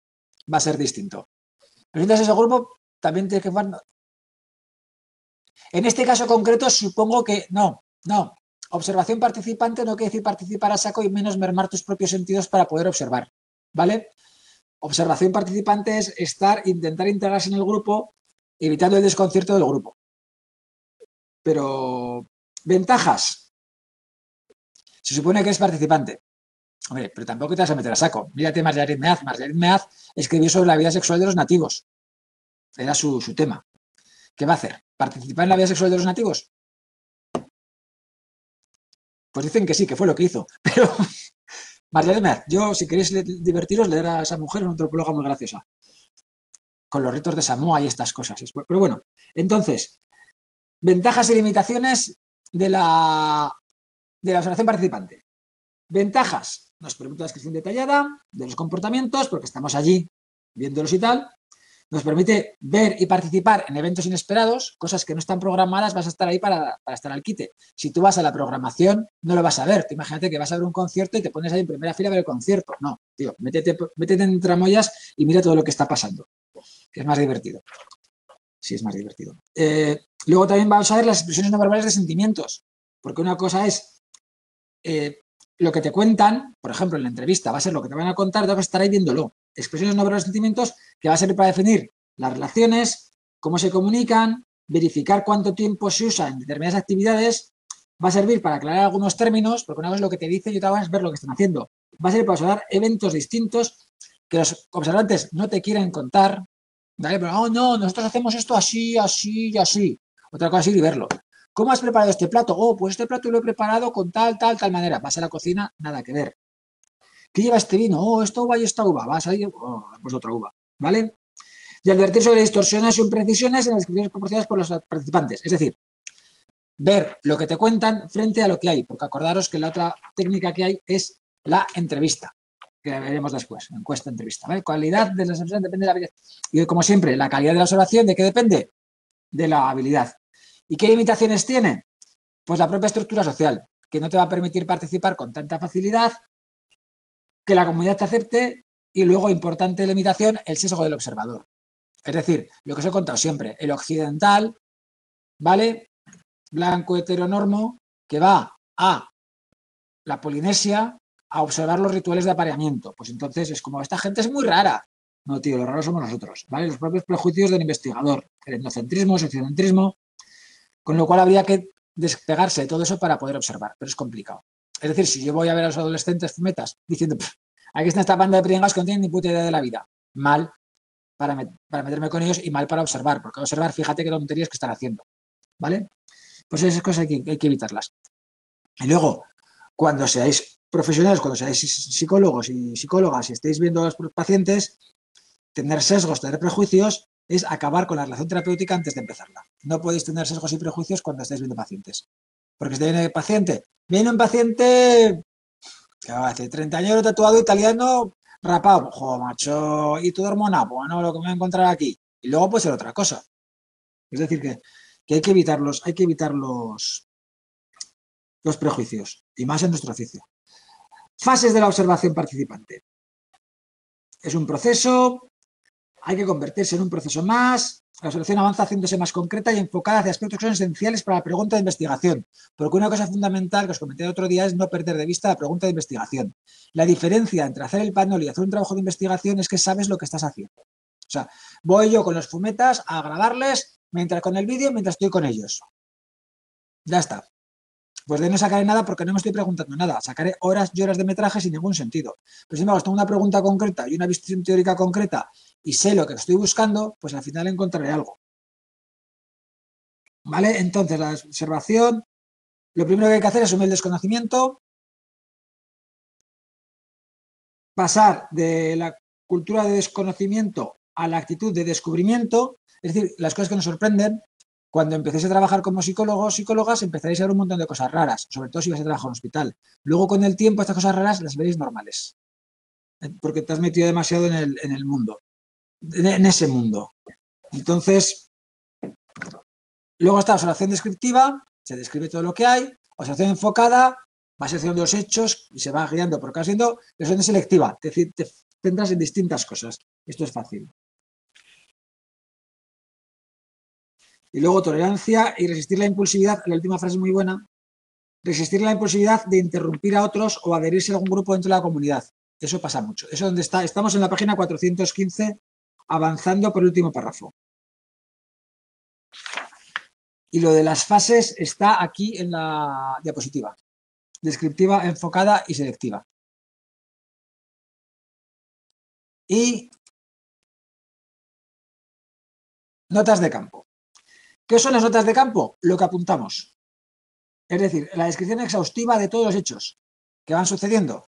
va a ser distinto. Pero entonces ese grupo también tiene que formar. En este caso concreto supongo que no. Observación participante no quiere decir participar a saco y menos mermar tus propios sentidos para poder observar, ¿vale? Observación participante es intentar integrarse en el grupo, evitando el desconcierto del grupo. Pero, ventajas. Se supone que eres participante. Hombre, pero tampoco te vas a meter a saco. Mírate Margaret Mead. Margaret Mead escribió sobre la vida sexual de los nativos. Era su tema. ¿Qué va a hacer? ¿Participar en la vida sexual de los nativos? Pues dicen que sí, que fue lo que hizo. Pero, Margaret Mead, yo, si queréis divertiros, leer a esa mujer, una antropóloga muy graciosa. Con los ritos de Samoa y estas cosas. Pero bueno, entonces, ventajas y limitaciones de la observación participante. Ventajas. Nos permite una descripción detallada de los comportamientos, porque estamos allí viéndolos y tal. Nos permite ver y participar en eventos inesperados, cosas que no están programadas, vas a estar ahí para estar al quite. Si tú vas a la programación, no lo vas a ver. Te imagínate que vas a ver un concierto y te pones ahí en primera fila a ver el concierto. No, tío, métete en tramoyas y mira todo lo que está pasando. Es más divertido. Sí, es más divertido. Luego también vamos a ver las expresiones no verbales de sentimientos, porque una cosa es lo que te cuentan, por ejemplo, en la entrevista, va a ser lo que te van a contar, tengo que estar ahí viéndolo. Expresiones no verbales de sentimientos que va a servir para definir las relaciones, cómo se comunican, verificar cuánto tiempo se usa en determinadas actividades, va a servir para aclarar algunos términos, porque una cosa es lo que te dicen y otra cosa es ver lo que están haciendo. Va a servir para observar eventos distintos que los observantes no te quieren contar, ¿vale? Pero no, nosotros hacemos esto así, así y así. Otra cosa es ir y verlo. ¿Cómo has preparado este plato? Oh, pues este plato lo he preparado con tal manera. Vas a la cocina, nada que ver. ¿Qué lleva este vino? Oh, esta uva y esta uva. Vas ahí, pues otra uva, ¿vale? Y advertir sobre distorsiones o imprecisiones en las descripciones proporcionadas por los participantes. Es decir, ver lo que te cuentan frente a lo que hay. Porque acordaros que la otra técnica que hay es la entrevista, que veremos después, encuesta, entrevista, ¿vale? Calidad de las observaciones depende de la habilidad. Y como siempre, la calidad de la observación, ¿de qué depende? De la habilidad. ¿Y qué limitaciones tiene? Pues la propia estructura social, que no te va a permitir participar con tanta facilidad, que la comunidad te acepte y luego, importante limitación, el sesgo del observador. Es decir, lo que os he contado siempre, el occidental, ¿vale? Blanco heteronormo, que va a la Polinesia a observar los rituales de apareamiento. Pues entonces es como, esta gente es muy rara. No, tío, lo raro somos nosotros, ¿vale? Los propios prejuicios del investigador, el etnocentrismo, el sociocentrismo, con lo cual habría que despegarse de todo eso para poder observar, pero es complicado. Es decir, si yo voy a ver a los adolescentes fumetas diciendo, aquí está esta banda de pringados que no tienen ni puta idea de la vida, mal para meterme con ellos y mal para observar, porque observar, fíjate qué tonterías que están haciendo, ¿vale? Pues esas cosas hay que evitarlas. Y luego, cuando seáis profesionales, cuando seáis psicólogos y psicólogas y estéis viendo a los pacientes, tener sesgos, tener prejuicios, es acabar con la relación terapéutica antes de empezarla. No podéis tener sesgos y prejuicios cuando estáis viendo pacientes. Porque si viene un paciente que hace 30 años, tatuado, italiano, rapado, ojo, macho, y todo hormonado, bueno, lo que me voy a encontrar aquí. Y luego puede ser otra cosa. Es decir, que hay que evitar los prejuicios, y más en nuestro oficio. Fases de la observación participante. Es un proceso. Hay que convertirse en un proceso más. La observación avanza haciéndose más concreta y enfocada hacia aspectos que son esenciales para la pregunta de investigación. Porque una cosa fundamental que os comenté el otro día es no perder de vista la pregunta de investigación. La diferencia entre hacer el panel y hacer un trabajo de investigación es que sabes lo que estás haciendo. O sea, voy yo con los fumetas a grabarles mientras estoy con ellos. Ya está. Pues de no sacaré nada porque no me estoy preguntando nada. Sacaré horas y horas de metraje sin ningún sentido. Pero si me hago una pregunta concreta y una visión teórica concreta y sé lo que estoy buscando, pues al final encontraré algo. ¿Vale? Entonces, la observación, lo primero que hay que hacer es asumir el desconocimiento, pasar de la cultura de desconocimiento a la actitud de descubrimiento, es decir, las cosas que nos sorprenden. Cuando empecéis a trabajar como psicólogos, psicólogas, empezaréis a ver un montón de cosas raras, sobre todo si vais a trabajar en un hospital. Luego, con el tiempo, estas cosas raras las veréis normales, porque te has metido demasiado en el mundo, en ese mundo. Entonces, luego está observación descriptiva, se describe todo lo que hay, observación enfocada, vas haciendo los hechos y se va guiando por cada siendo, observación selectiva, te centras en distintas cosas. Esto es fácil. Y luego tolerancia y resistir la impulsividad, la última frase es muy buena, resistir la impulsividad de interrumpir a otros o adherirse a algún grupo dentro de la comunidad. Eso pasa mucho. Eso es donde está. Estamos en la página 415, avanzando por el último párrafo. Y lo de las fases está aquí en la diapositiva. Descriptiva, enfocada y selectiva. Y notas de campo. ¿Qué son las notas de campo? Lo que apuntamos. Es decir, la descripción exhaustiva de todos los hechos que van sucediendo.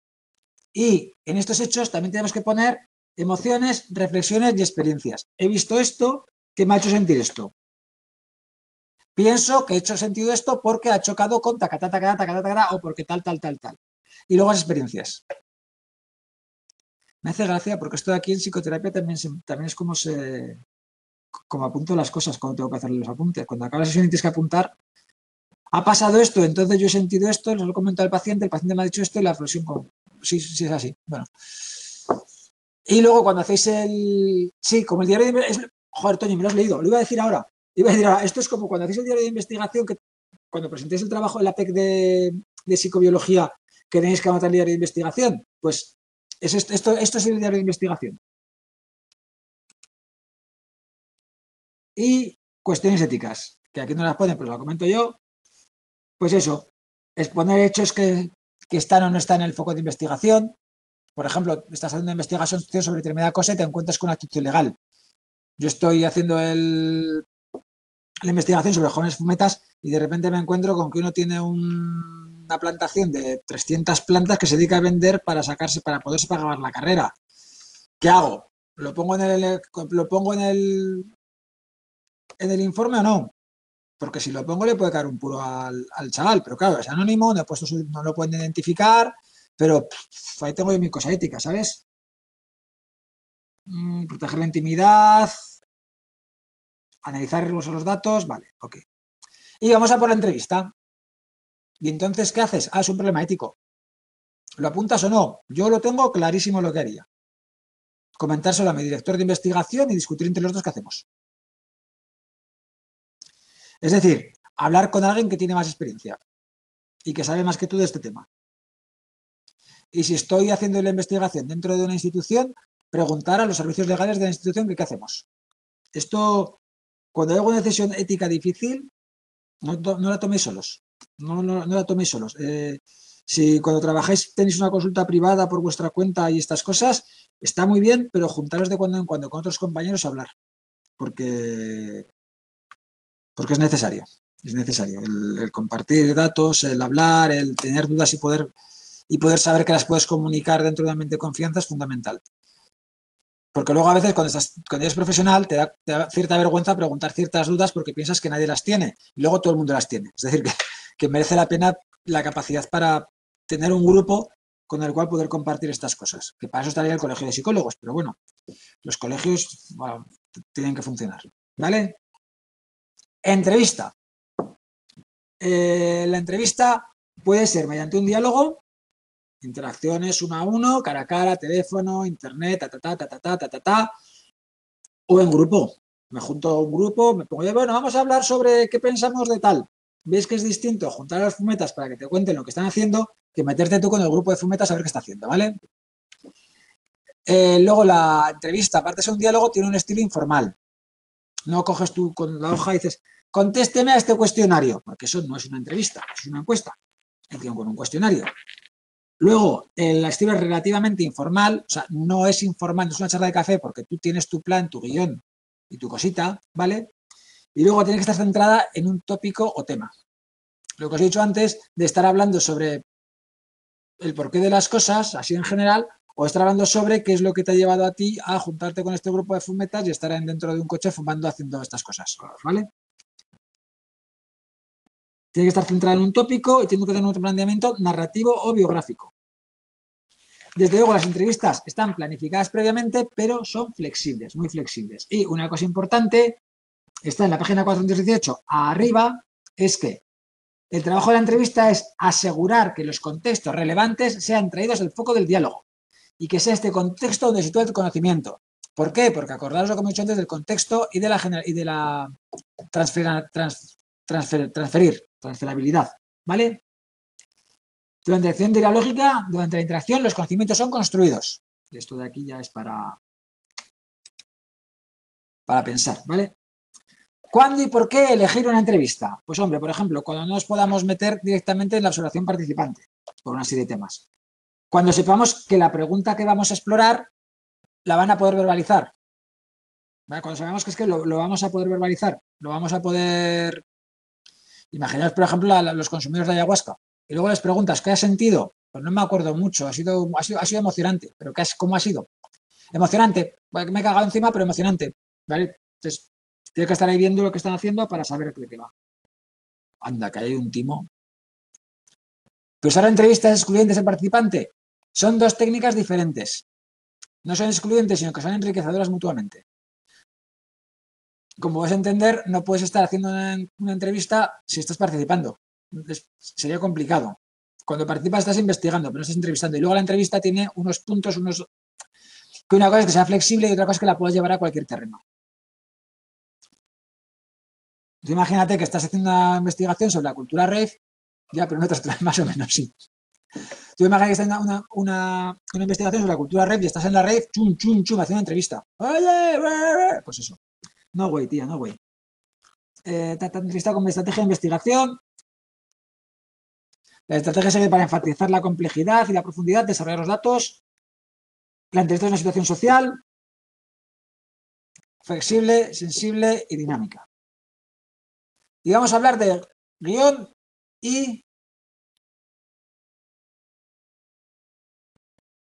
Y en estos hechos también tenemos que poner emociones, reflexiones y experiencias. He visto esto que me ha hecho sentir esto. Pienso que he hecho sentido esto porque ha chocado con tacatá, o porque tal. Y luego las experiencias. Me hace gracia porque esto de aquí en psicoterapia también es como se... Como apunto las cosas cuando tengo que hacer los apuntes. Cuando acaba la sesión y tienes que apuntar, ha pasado esto, entonces yo he sentido esto, les lo he comentado al paciente, el paciente me ha dicho esto y la reflexión con... Sí, es así. Bueno. Y luego cuando hacéis el... Sí, como el diario de... Joder, Toño, me lo has leído, lo iba a decir ahora. Esto es como cuando hacéis el diario de investigación, que cuando presentéis el trabajo en la PEC de psicobiología, que tenéis que anotar el diario de investigación. Pues es esto es el diario de investigación. Y cuestiones éticas, que aquí no las ponen, pero las comento yo. Pues eso, exponer hechos que están o no están en el foco de investigación. Por ejemplo, estás haciendo una investigación sobre determinada cosa y te encuentras con una actitud ilegal. Yo estoy haciendo la investigación sobre jóvenes fumetas y de repente me encuentro con que uno tiene una plantación de 300 plantas que se dedica a vender para poderse pagar la carrera. ¿Qué hago? ¿Lo pongo en el informe o no? Porque si lo pongo le puede caer un puro al chaval, pero claro, es anónimo, no lo pueden identificar, pero ahí tengo yo mi cosa ética, ¿sabes? Proteger la intimidad, analizar los datos, vale, ok. Y vamos a por la entrevista. ¿Y entonces qué haces? Es un problema ético. ¿Lo apuntas o no? Yo lo tengo clarísimo lo que haría. Comentárselo a mi director de investigación y discutir entre los dos qué hacemos. Es decir, hablar con alguien que tiene más experiencia y que sabe más que tú de este tema. Y si estoy haciendo la investigación dentro de una institución, preguntar a los servicios legales de la institución qué hacemos. Esto, cuando hago una decisión ética difícil, no la toméis solos. No la toméis solos. Si cuando trabajáis tenéis una consulta privada por vuestra cuenta y estas cosas, está muy bien, pero juntaros de cuando en cuando con otros compañeros a hablar. Porque es necesario el compartir datos, el hablar, el tener dudas y poder saber que las puedes comunicar dentro de un ambiente de confianza es fundamental. Porque luego a veces cuando eres profesional te da cierta vergüenza preguntar ciertas dudas porque piensas que nadie las tiene y luego todo el mundo las tiene. Es decir, que merece la pena la capacidad para tener un grupo con el cual poder compartir estas cosas. Que para eso estaría el colegio de psicólogos, pero bueno, los colegios tienen que funcionar, ¿vale? Entrevista. La entrevista puede ser mediante un diálogo, interacciones uno a uno, cara a cara, teléfono, internet, o en grupo. Me junto a un grupo, me pongo, bueno, vamos a hablar sobre qué pensamos de tal. ¿Veis que es distinto juntar a los fumetas para que te cuenten lo que están haciendo que meterte tú con el grupo de fumetas a ver qué está haciendo, ¿vale? Luego la entrevista, aparte de ser un diálogo, tiene un estilo informal. No coges tú con la hoja y dices, contésteme a este cuestionario, porque eso no es una entrevista, es una encuesta, con un cuestionario. Luego, el estilo es relativamente informal, o sea, no es informal, no es una charla de café, porque tú tienes tu plan, tu guión y tu cosita, ¿vale? Y luego tienes que estar centrada en un tópico o tema. Lo que os he dicho antes de estar hablando sobre el porqué de las cosas, así en general, o estar hablando sobre qué es lo que te ha llevado a ti a juntarte con este grupo de fumetas y estar dentro de un coche fumando haciendo estas cosas, ¿vale? Tiene que estar centrado en un tópico y tiene que tener un planteamiento narrativo o biográfico. Desde luego, las entrevistas están planificadas previamente, pero son flexibles, muy flexibles. Y una cosa importante, está en la página 418 arriba, es que el trabajo de la entrevista es asegurar que los contextos relevantes sean traídos al foco del diálogo y que sea este contexto donde se sitúa el conocimiento. ¿Por qué? Porque acordaros lo que hemos dicho antes del contexto y de la transferabilidad, ¿vale? Durante la acción dialógica, durante la interacción, los conocimientos son construidos. Esto de aquí ya es para pensar, ¿vale? ¿Cuándo y por qué elegir una entrevista? Pues hombre, por ejemplo, cuando no nos podamos meter directamente en la observación participante, por una serie de temas. Cuando sepamos que la pregunta que vamos a explorar la van a poder verbalizar, ¿vale? Cuando sabemos que es que lo vamos a poder verbalizar, lo vamos a poder... Imaginaos, por ejemplo, a los consumidores de ayahuasca. Y luego les preguntas, ¿qué has sentido? Pues no me acuerdo mucho, ha sido emocionante. ¿Pero cómo ha sido? Emocionante, me he cagado encima, pero emocionante, ¿vale? Entonces, tienes que estar ahí viendo lo que están haciendo para saber de qué va. Anda, que hay un timo. ¿Pero usar entrevistas excluyentes al participante? Son dos técnicas diferentes. No son excluyentes, sino que son enriquecedoras mutuamente. Como puedes entender, no puedes estar haciendo una entrevista si estás participando. Sería complicado. Cuando participas estás investigando, pero no estás entrevistando. Y luego la entrevista tiene unos puntos, que una cosa es que sea flexible y otra cosa es que la puedas llevar a cualquier terreno. Tú imagínate que estás haciendo una investigación sobre la cultura rave, ya, pero no te traes más o menos, sí. Tú imagínate que estás haciendo una investigación sobre la cultura rave y estás en la rave, chum, chum, chum, haciendo una entrevista. ¡Oye! Pues eso. No, güey, tía, no, güey. Te han entrevistado con mi estrategia de investigación. La estrategia sirve para enfatizar la complejidad y la profundidad, desarrollar los datos. La entrevista es una situación social, flexible, sensible y dinámica. Y vamos a hablar de guión y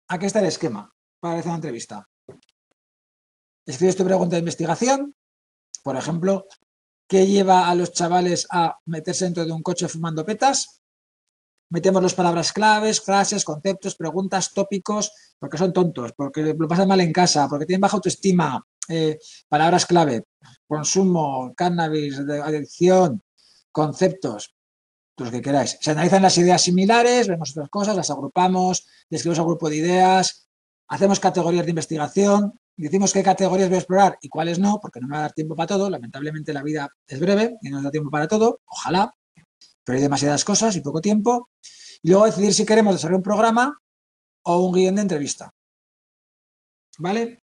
aquí está el esquema para realizar una entrevista. Escribes tu pregunta de investigación, por ejemplo, ¿qué lleva a los chavales a meterse dentro de un coche fumando petas? Metemos las palabras claves, frases, conceptos, preguntas, tópicos, porque son tontos, porque lo pasan mal en casa, porque tienen baja autoestima, palabras clave, consumo, cannabis, adicción, conceptos, los que queráis. Se analizan las ideas similares, vemos otras cosas, las agrupamos, describimos un grupo de ideas, hacemos categorías de investigación, decimos qué categorías voy a explorar y cuáles no, porque no me va a dar tiempo para todo. Lamentablemente la vida es breve y no nos da tiempo para todo, ojalá, pero hay demasiadas cosas y poco tiempo. Y luego decidir si queremos desarrollar un programa o un guión de entrevista, ¿vale?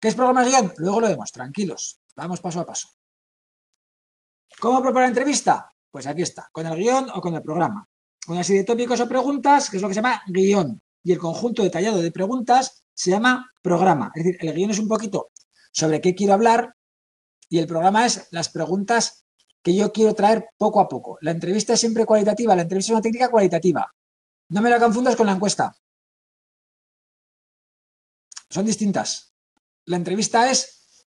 ¿Qué es programa guión? Luego lo vemos, tranquilos. Vamos paso a paso. ¿Cómo preparar entrevista? Pues aquí está, con el guión o con el programa. Una serie de tópicos o preguntas, que es lo que se llama guión. Y el conjunto detallado de preguntas se llama programa. Es decir, el guión es un poquito sobre qué quiero hablar y el programa es las preguntas que yo quiero traer poco a poco. La entrevista es siempre cualitativa, la entrevista es una técnica cualitativa. No me la confundas con la encuesta. Son distintas. La entrevista es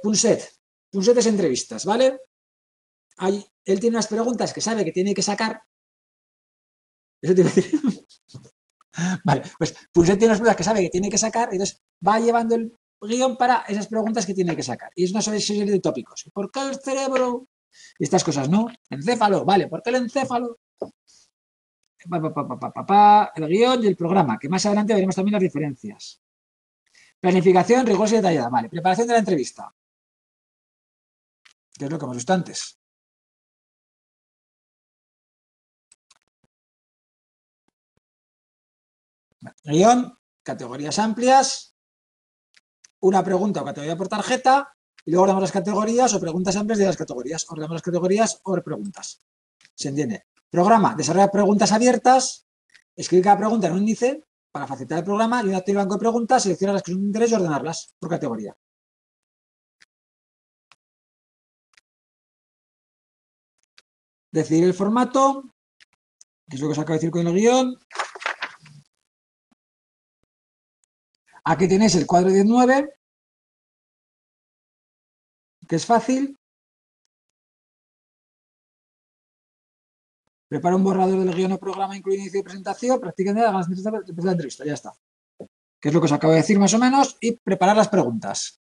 Punset. Punset es entrevistas, ¿vale? Él tiene unas preguntas que sabe que tiene que sacar. Eso te iba a decir. Vale, pues Punset tiene unas preguntas que sabe que tiene que sacar y entonces va llevando el guión para esas preguntas que tiene que sacar. Y es una serie de tópicos. ¿Por qué el cerebro? Y estas cosas, ¿no? Encéfalo, vale, ¿por qué el encéfalo? El guión y el programa, que más adelante veremos también las diferencias. Planificación rigurosa y detallada. Vale, preparación de la entrevista. Que es lo que hemos visto antes. Guión, categorías amplias, una pregunta o categoría por tarjeta, y luego ordenamos las categorías o preguntas amplias de las categorías. Ordenamos las categorías o preguntas. ¿Se entiende? Programa, desarrollar preguntas abiertas, escribir cada pregunta en un índice, para facilitar el programa, y un activo banco de preguntas, seleccionar las que son de interés y ordenarlas por categoría. Decidir el formato, que es lo que os acabo de decir con el guión. Aquí tenéis el cuadro 19, que es fácil. Prepara un borrador del guión o programa, incluido inicio de presentación, practiquen la entrevista, ya está. Que es lo que os acabo de decir más o menos, y preparar las preguntas.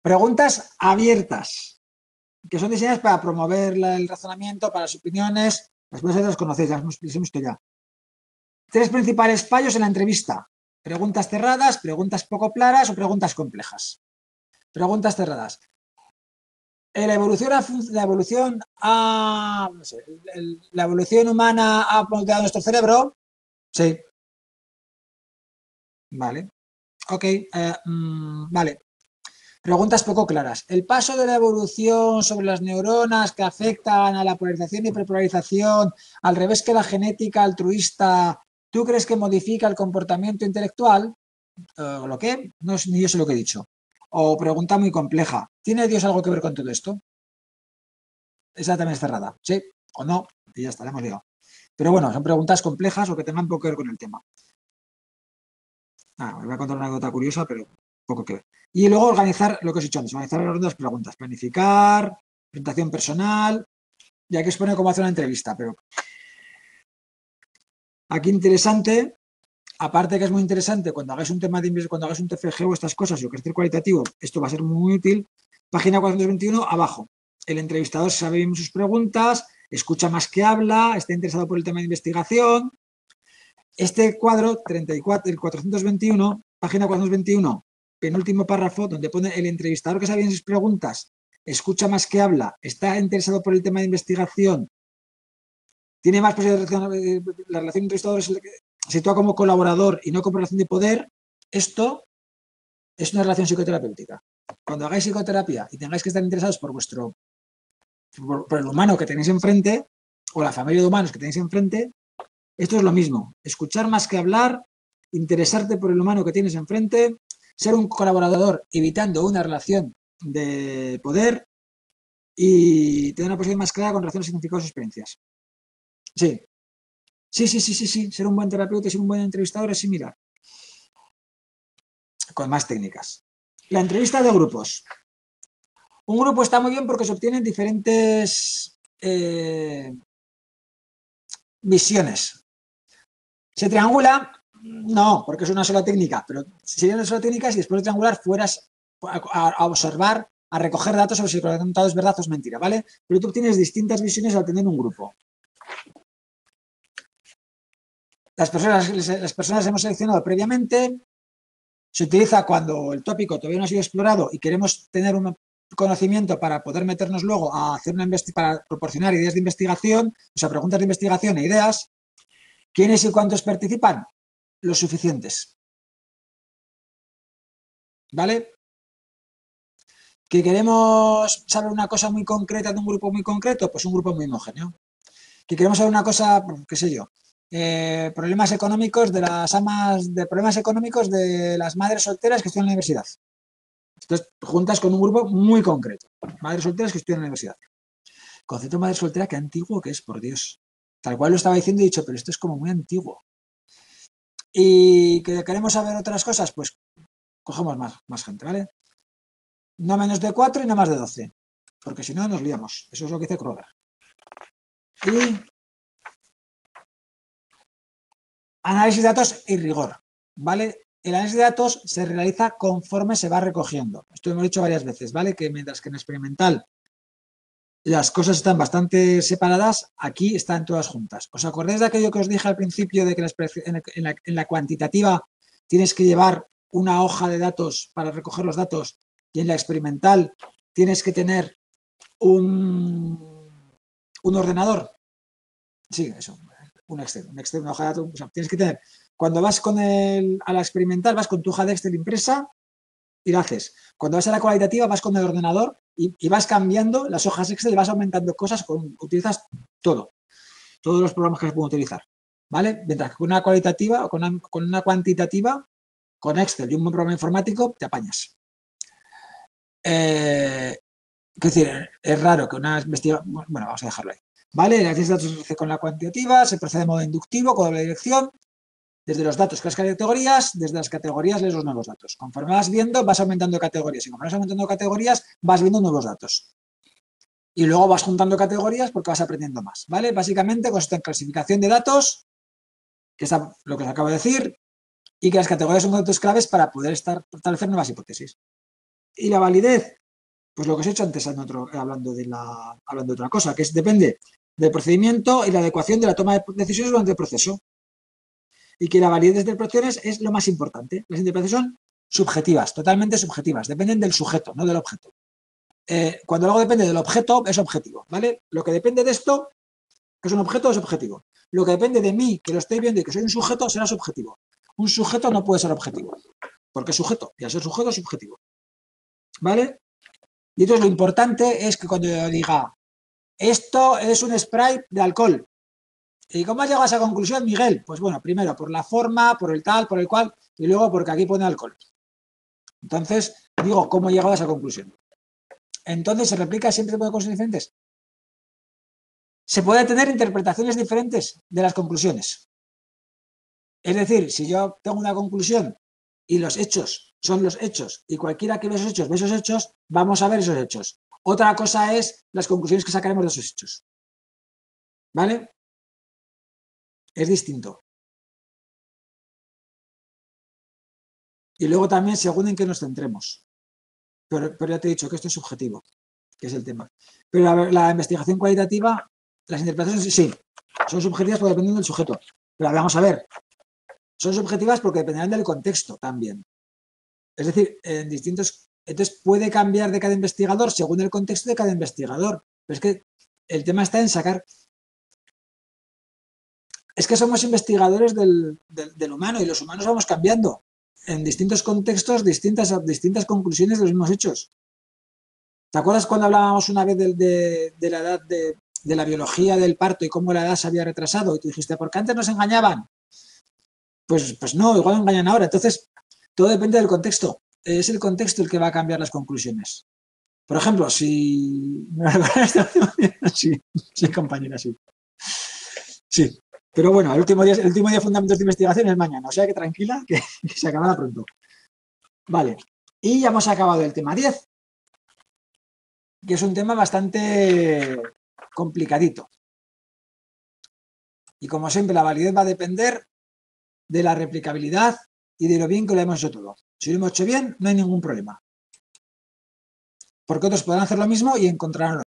Preguntas abiertas, que son diseñadas para promover el razonamiento, para las opiniones, las cosas las conocéis, las hemos visto ya. Tres principales fallos en la entrevista. Preguntas cerradas, preguntas poco claras o preguntas complejas. Preguntas cerradas. ¿La evolución humana ha moldeado nuestro cerebro? Sí. Vale. Ok. Vale. Preguntas poco claras. ¿El paso de la evolución sobre las neuronas que afectan a la polarización y prepolarización, al revés que la genética altruista, tú crees que modifica el comportamiento intelectual? ¿Lo qué? No es ni yo sé lo que he dicho. O pregunta muy compleja. ¿Tiene Dios algo que ver con todo esto? Esa también es cerrada. Sí o no. Y ya está, la hemos llegado. Pero bueno, son preguntas complejas o que tengan poco que ver con el tema. Ah, os voy a contar una anécdota curiosa, pero poco que ver. Y luego organizar lo que os he dicho antes, organizar las dos preguntas. Planificar, presentación personal. Y aquí os pone cómo hacer una entrevista, pero... Aquí interesante, aparte que es muy interesante, cuando hagáis un tema de inversión, cuando hagáis un TFG o estas cosas, o crecer cualitativo, esto va a ser muy útil. Página 421, abajo. El entrevistador sabe bien sus preguntas, escucha más que habla, está interesado por el tema de investigación. Este cuadro, 34, el 421, página 421, penúltimo párrafo, donde pone el entrevistador que sabe bien sus preguntas, escucha más que habla, está interesado por el tema de investigación, tiene más posibilidades de la relación entrevistador se sitúa como colaborador y no como relación de poder. Esto es una relación psicoterapéutica. Cuando hagáis psicoterapia y tengáis que estar interesados por vuestro por el humano que tenéis enfrente o la familia de humanos que tenéis enfrente, esto es lo mismo. Escuchar más que hablar, interesarte por el humano que tienes enfrente, ser un colaborador evitando una relación de poder y tener una posición más clara con relación a significados y experiencias. Sí. Sí. Ser un buen terapeuta y ser un buen entrevistador es similar. Con más técnicas. La entrevista de grupos. Un grupo está muy bien porque se obtienen diferentes visiones. ¿Se triangula? No, porque es una sola técnica. Pero serían una sola técnica si después de triangular fueras a observar, a recoger datos sobre si el resultado es verdad o es mentira, ¿vale? Pero tú obtienes distintas visiones al tener un grupo. Las personas hemos seleccionado previamente, se utiliza cuando el tópico todavía no ha sido explorado y queremos tener un conocimiento para poder meternos luego a hacer una para proporcionar ideas de investigación, o sea, preguntas de investigación e ideas. ¿Quiénes y cuántos participan? Los suficientes. ¿Vale? ¿Que queremos saber una cosa muy concreta de un grupo muy concreto? Pues un grupo muy homogéneo. ¿Que queremos saber una cosa, qué sé yo? Problemas económicos de las amas, de problemas económicos de las madres solteras que estudian en la universidad. Entonces, juntas con un grupo muy concreto. Madres solteras que estudian en la universidad. Concepto de madre soltera, qué antiguo que es, por Dios. Tal cual lo estaba diciendo y he dicho, pero esto es como muy antiguo. Y que queremos saber otras cosas, pues cogemos más gente, ¿vale? No menos de 4 y no más de 12. Porque si no, nos liamos. Eso es lo que dice Kroger. Y... análisis de datos y rigor, ¿vale? El análisis de datos se realiza conforme se va recogiendo. Esto hemos dicho varias veces, ¿vale? Que mientras que en experimental las cosas están bastante separadas, aquí están todas juntas. ¿Os acordáis de aquello que os dije al principio de que en la cuantitativa tienes que llevar una hoja de datos para recoger los datos y en la experimental tienes que tener un ordenador? Sí, eso. Un Excel, una hoja de datos, o sea, tienes que tener. Cuando vas a la experimental, vas con tu hoja de Excel impresa y la haces. Cuando vas a la cualitativa, vas con el ordenador y vas cambiando las hojas Excel y vas aumentando cosas, utilizas todos los programas que se pueden utilizar, ¿vale? Mientras que con una cualitativa o con una cuantitativa, con Excel y un buen programa informático, te apañas. Es decir, es raro que una investigación... Bueno, vamos a dejarlo ahí. ¿Vale? El análisis de datos se hace con la cuantitativa, se procede de modo inductivo, con doble dirección. desde los datos con las categorías, desde las categorías lees los nuevos datos. Conforme vas viendo, vas aumentando categorías. Y conforme vas aumentando categorías, vas viendo nuevos datos. Y luego vas juntando categorías porque vas aprendiendo más, ¿vale? Básicamente consiste en clasificación de datos, que es lo que os acabo de decir, y que las categorías son datos claves para poder establecer nuevas hipótesis. Y la validez, pues lo que os he hecho antes hablando de otra cosa, que es depende del procedimiento y la adecuación de la toma de decisiones durante el proceso. Y que la validez de interpretaciones es lo más importante. Las interpretaciones son subjetivas, totalmente subjetivas, dependen del sujeto, no del objeto. Cuando algo depende del objeto, es objetivo, ¿vale? Lo que depende de esto, que es un objeto, es objetivo. Lo que depende de mí, que lo estoy viendo y que soy un sujeto, será subjetivo. Un sujeto no puede ser objetivo, porque es sujeto, y al ser sujeto es subjetivo, ¿vale? Y entonces lo importante es que cuando yo diga, esto es un spray de alcohol. ¿Y cómo has llegado a esa conclusión, Miguel? Pues bueno, primero por la forma, por el tal, por el cual, y luego porque aquí pone alcohol. Entonces, digo, ¿cómo he llegado a esa conclusión? Entonces, ¿se replica siempre con cosas diferentes? Se puede tener interpretaciones diferentes de las conclusiones. Es decir, si yo tengo una conclusión y los hechos son los hechos y cualquiera que ve esos hechos, vamos a ver esos hechos. Otra cosa es las conclusiones que sacaremos de esos hechos. ¿Vale? Es distinto. Y luego también según en qué nos centremos. Pero ya te he dicho que esto es subjetivo, que es el tema. Pero la investigación cualitativa, las interpretaciones sí, son subjetivas porque dependen del sujeto. Pero vamos a ver, son subjetivas porque dependerán del contexto también. Es decir, en distintos... Entonces puede cambiar de cada investigador según el contexto de cada investigador. Pero es que el tema está en sacar... Es que somos investigadores del humano y los humanos vamos cambiando. En distintos contextos, distintas conclusiones de los mismos hechos. ¿Te acuerdas cuando hablábamos una vez de la edad de la biología del parto y cómo la edad se había retrasado? Y tú dijiste, ¿por qué antes nos engañaban? Pues no, igual nos engañan ahora. Entonces, todo depende del contexto. Es el contexto el que va a cambiar las conclusiones. Por ejemplo, si... Sí, compañera, sí. Sí. Pero bueno, el último día de fundamentos de investigación es mañana, o sea que tranquila, que se acabará pronto. Vale, y ya hemos acabado el tema 10, que es un tema bastante complicadito. Y como siempre, la validez va a depender de la replicabilidad y de lo bien que lo hemos hecho todo. Si lo hemos hecho bien, no hay ningún problema. Porque otros podrán hacer lo mismo y encontrarán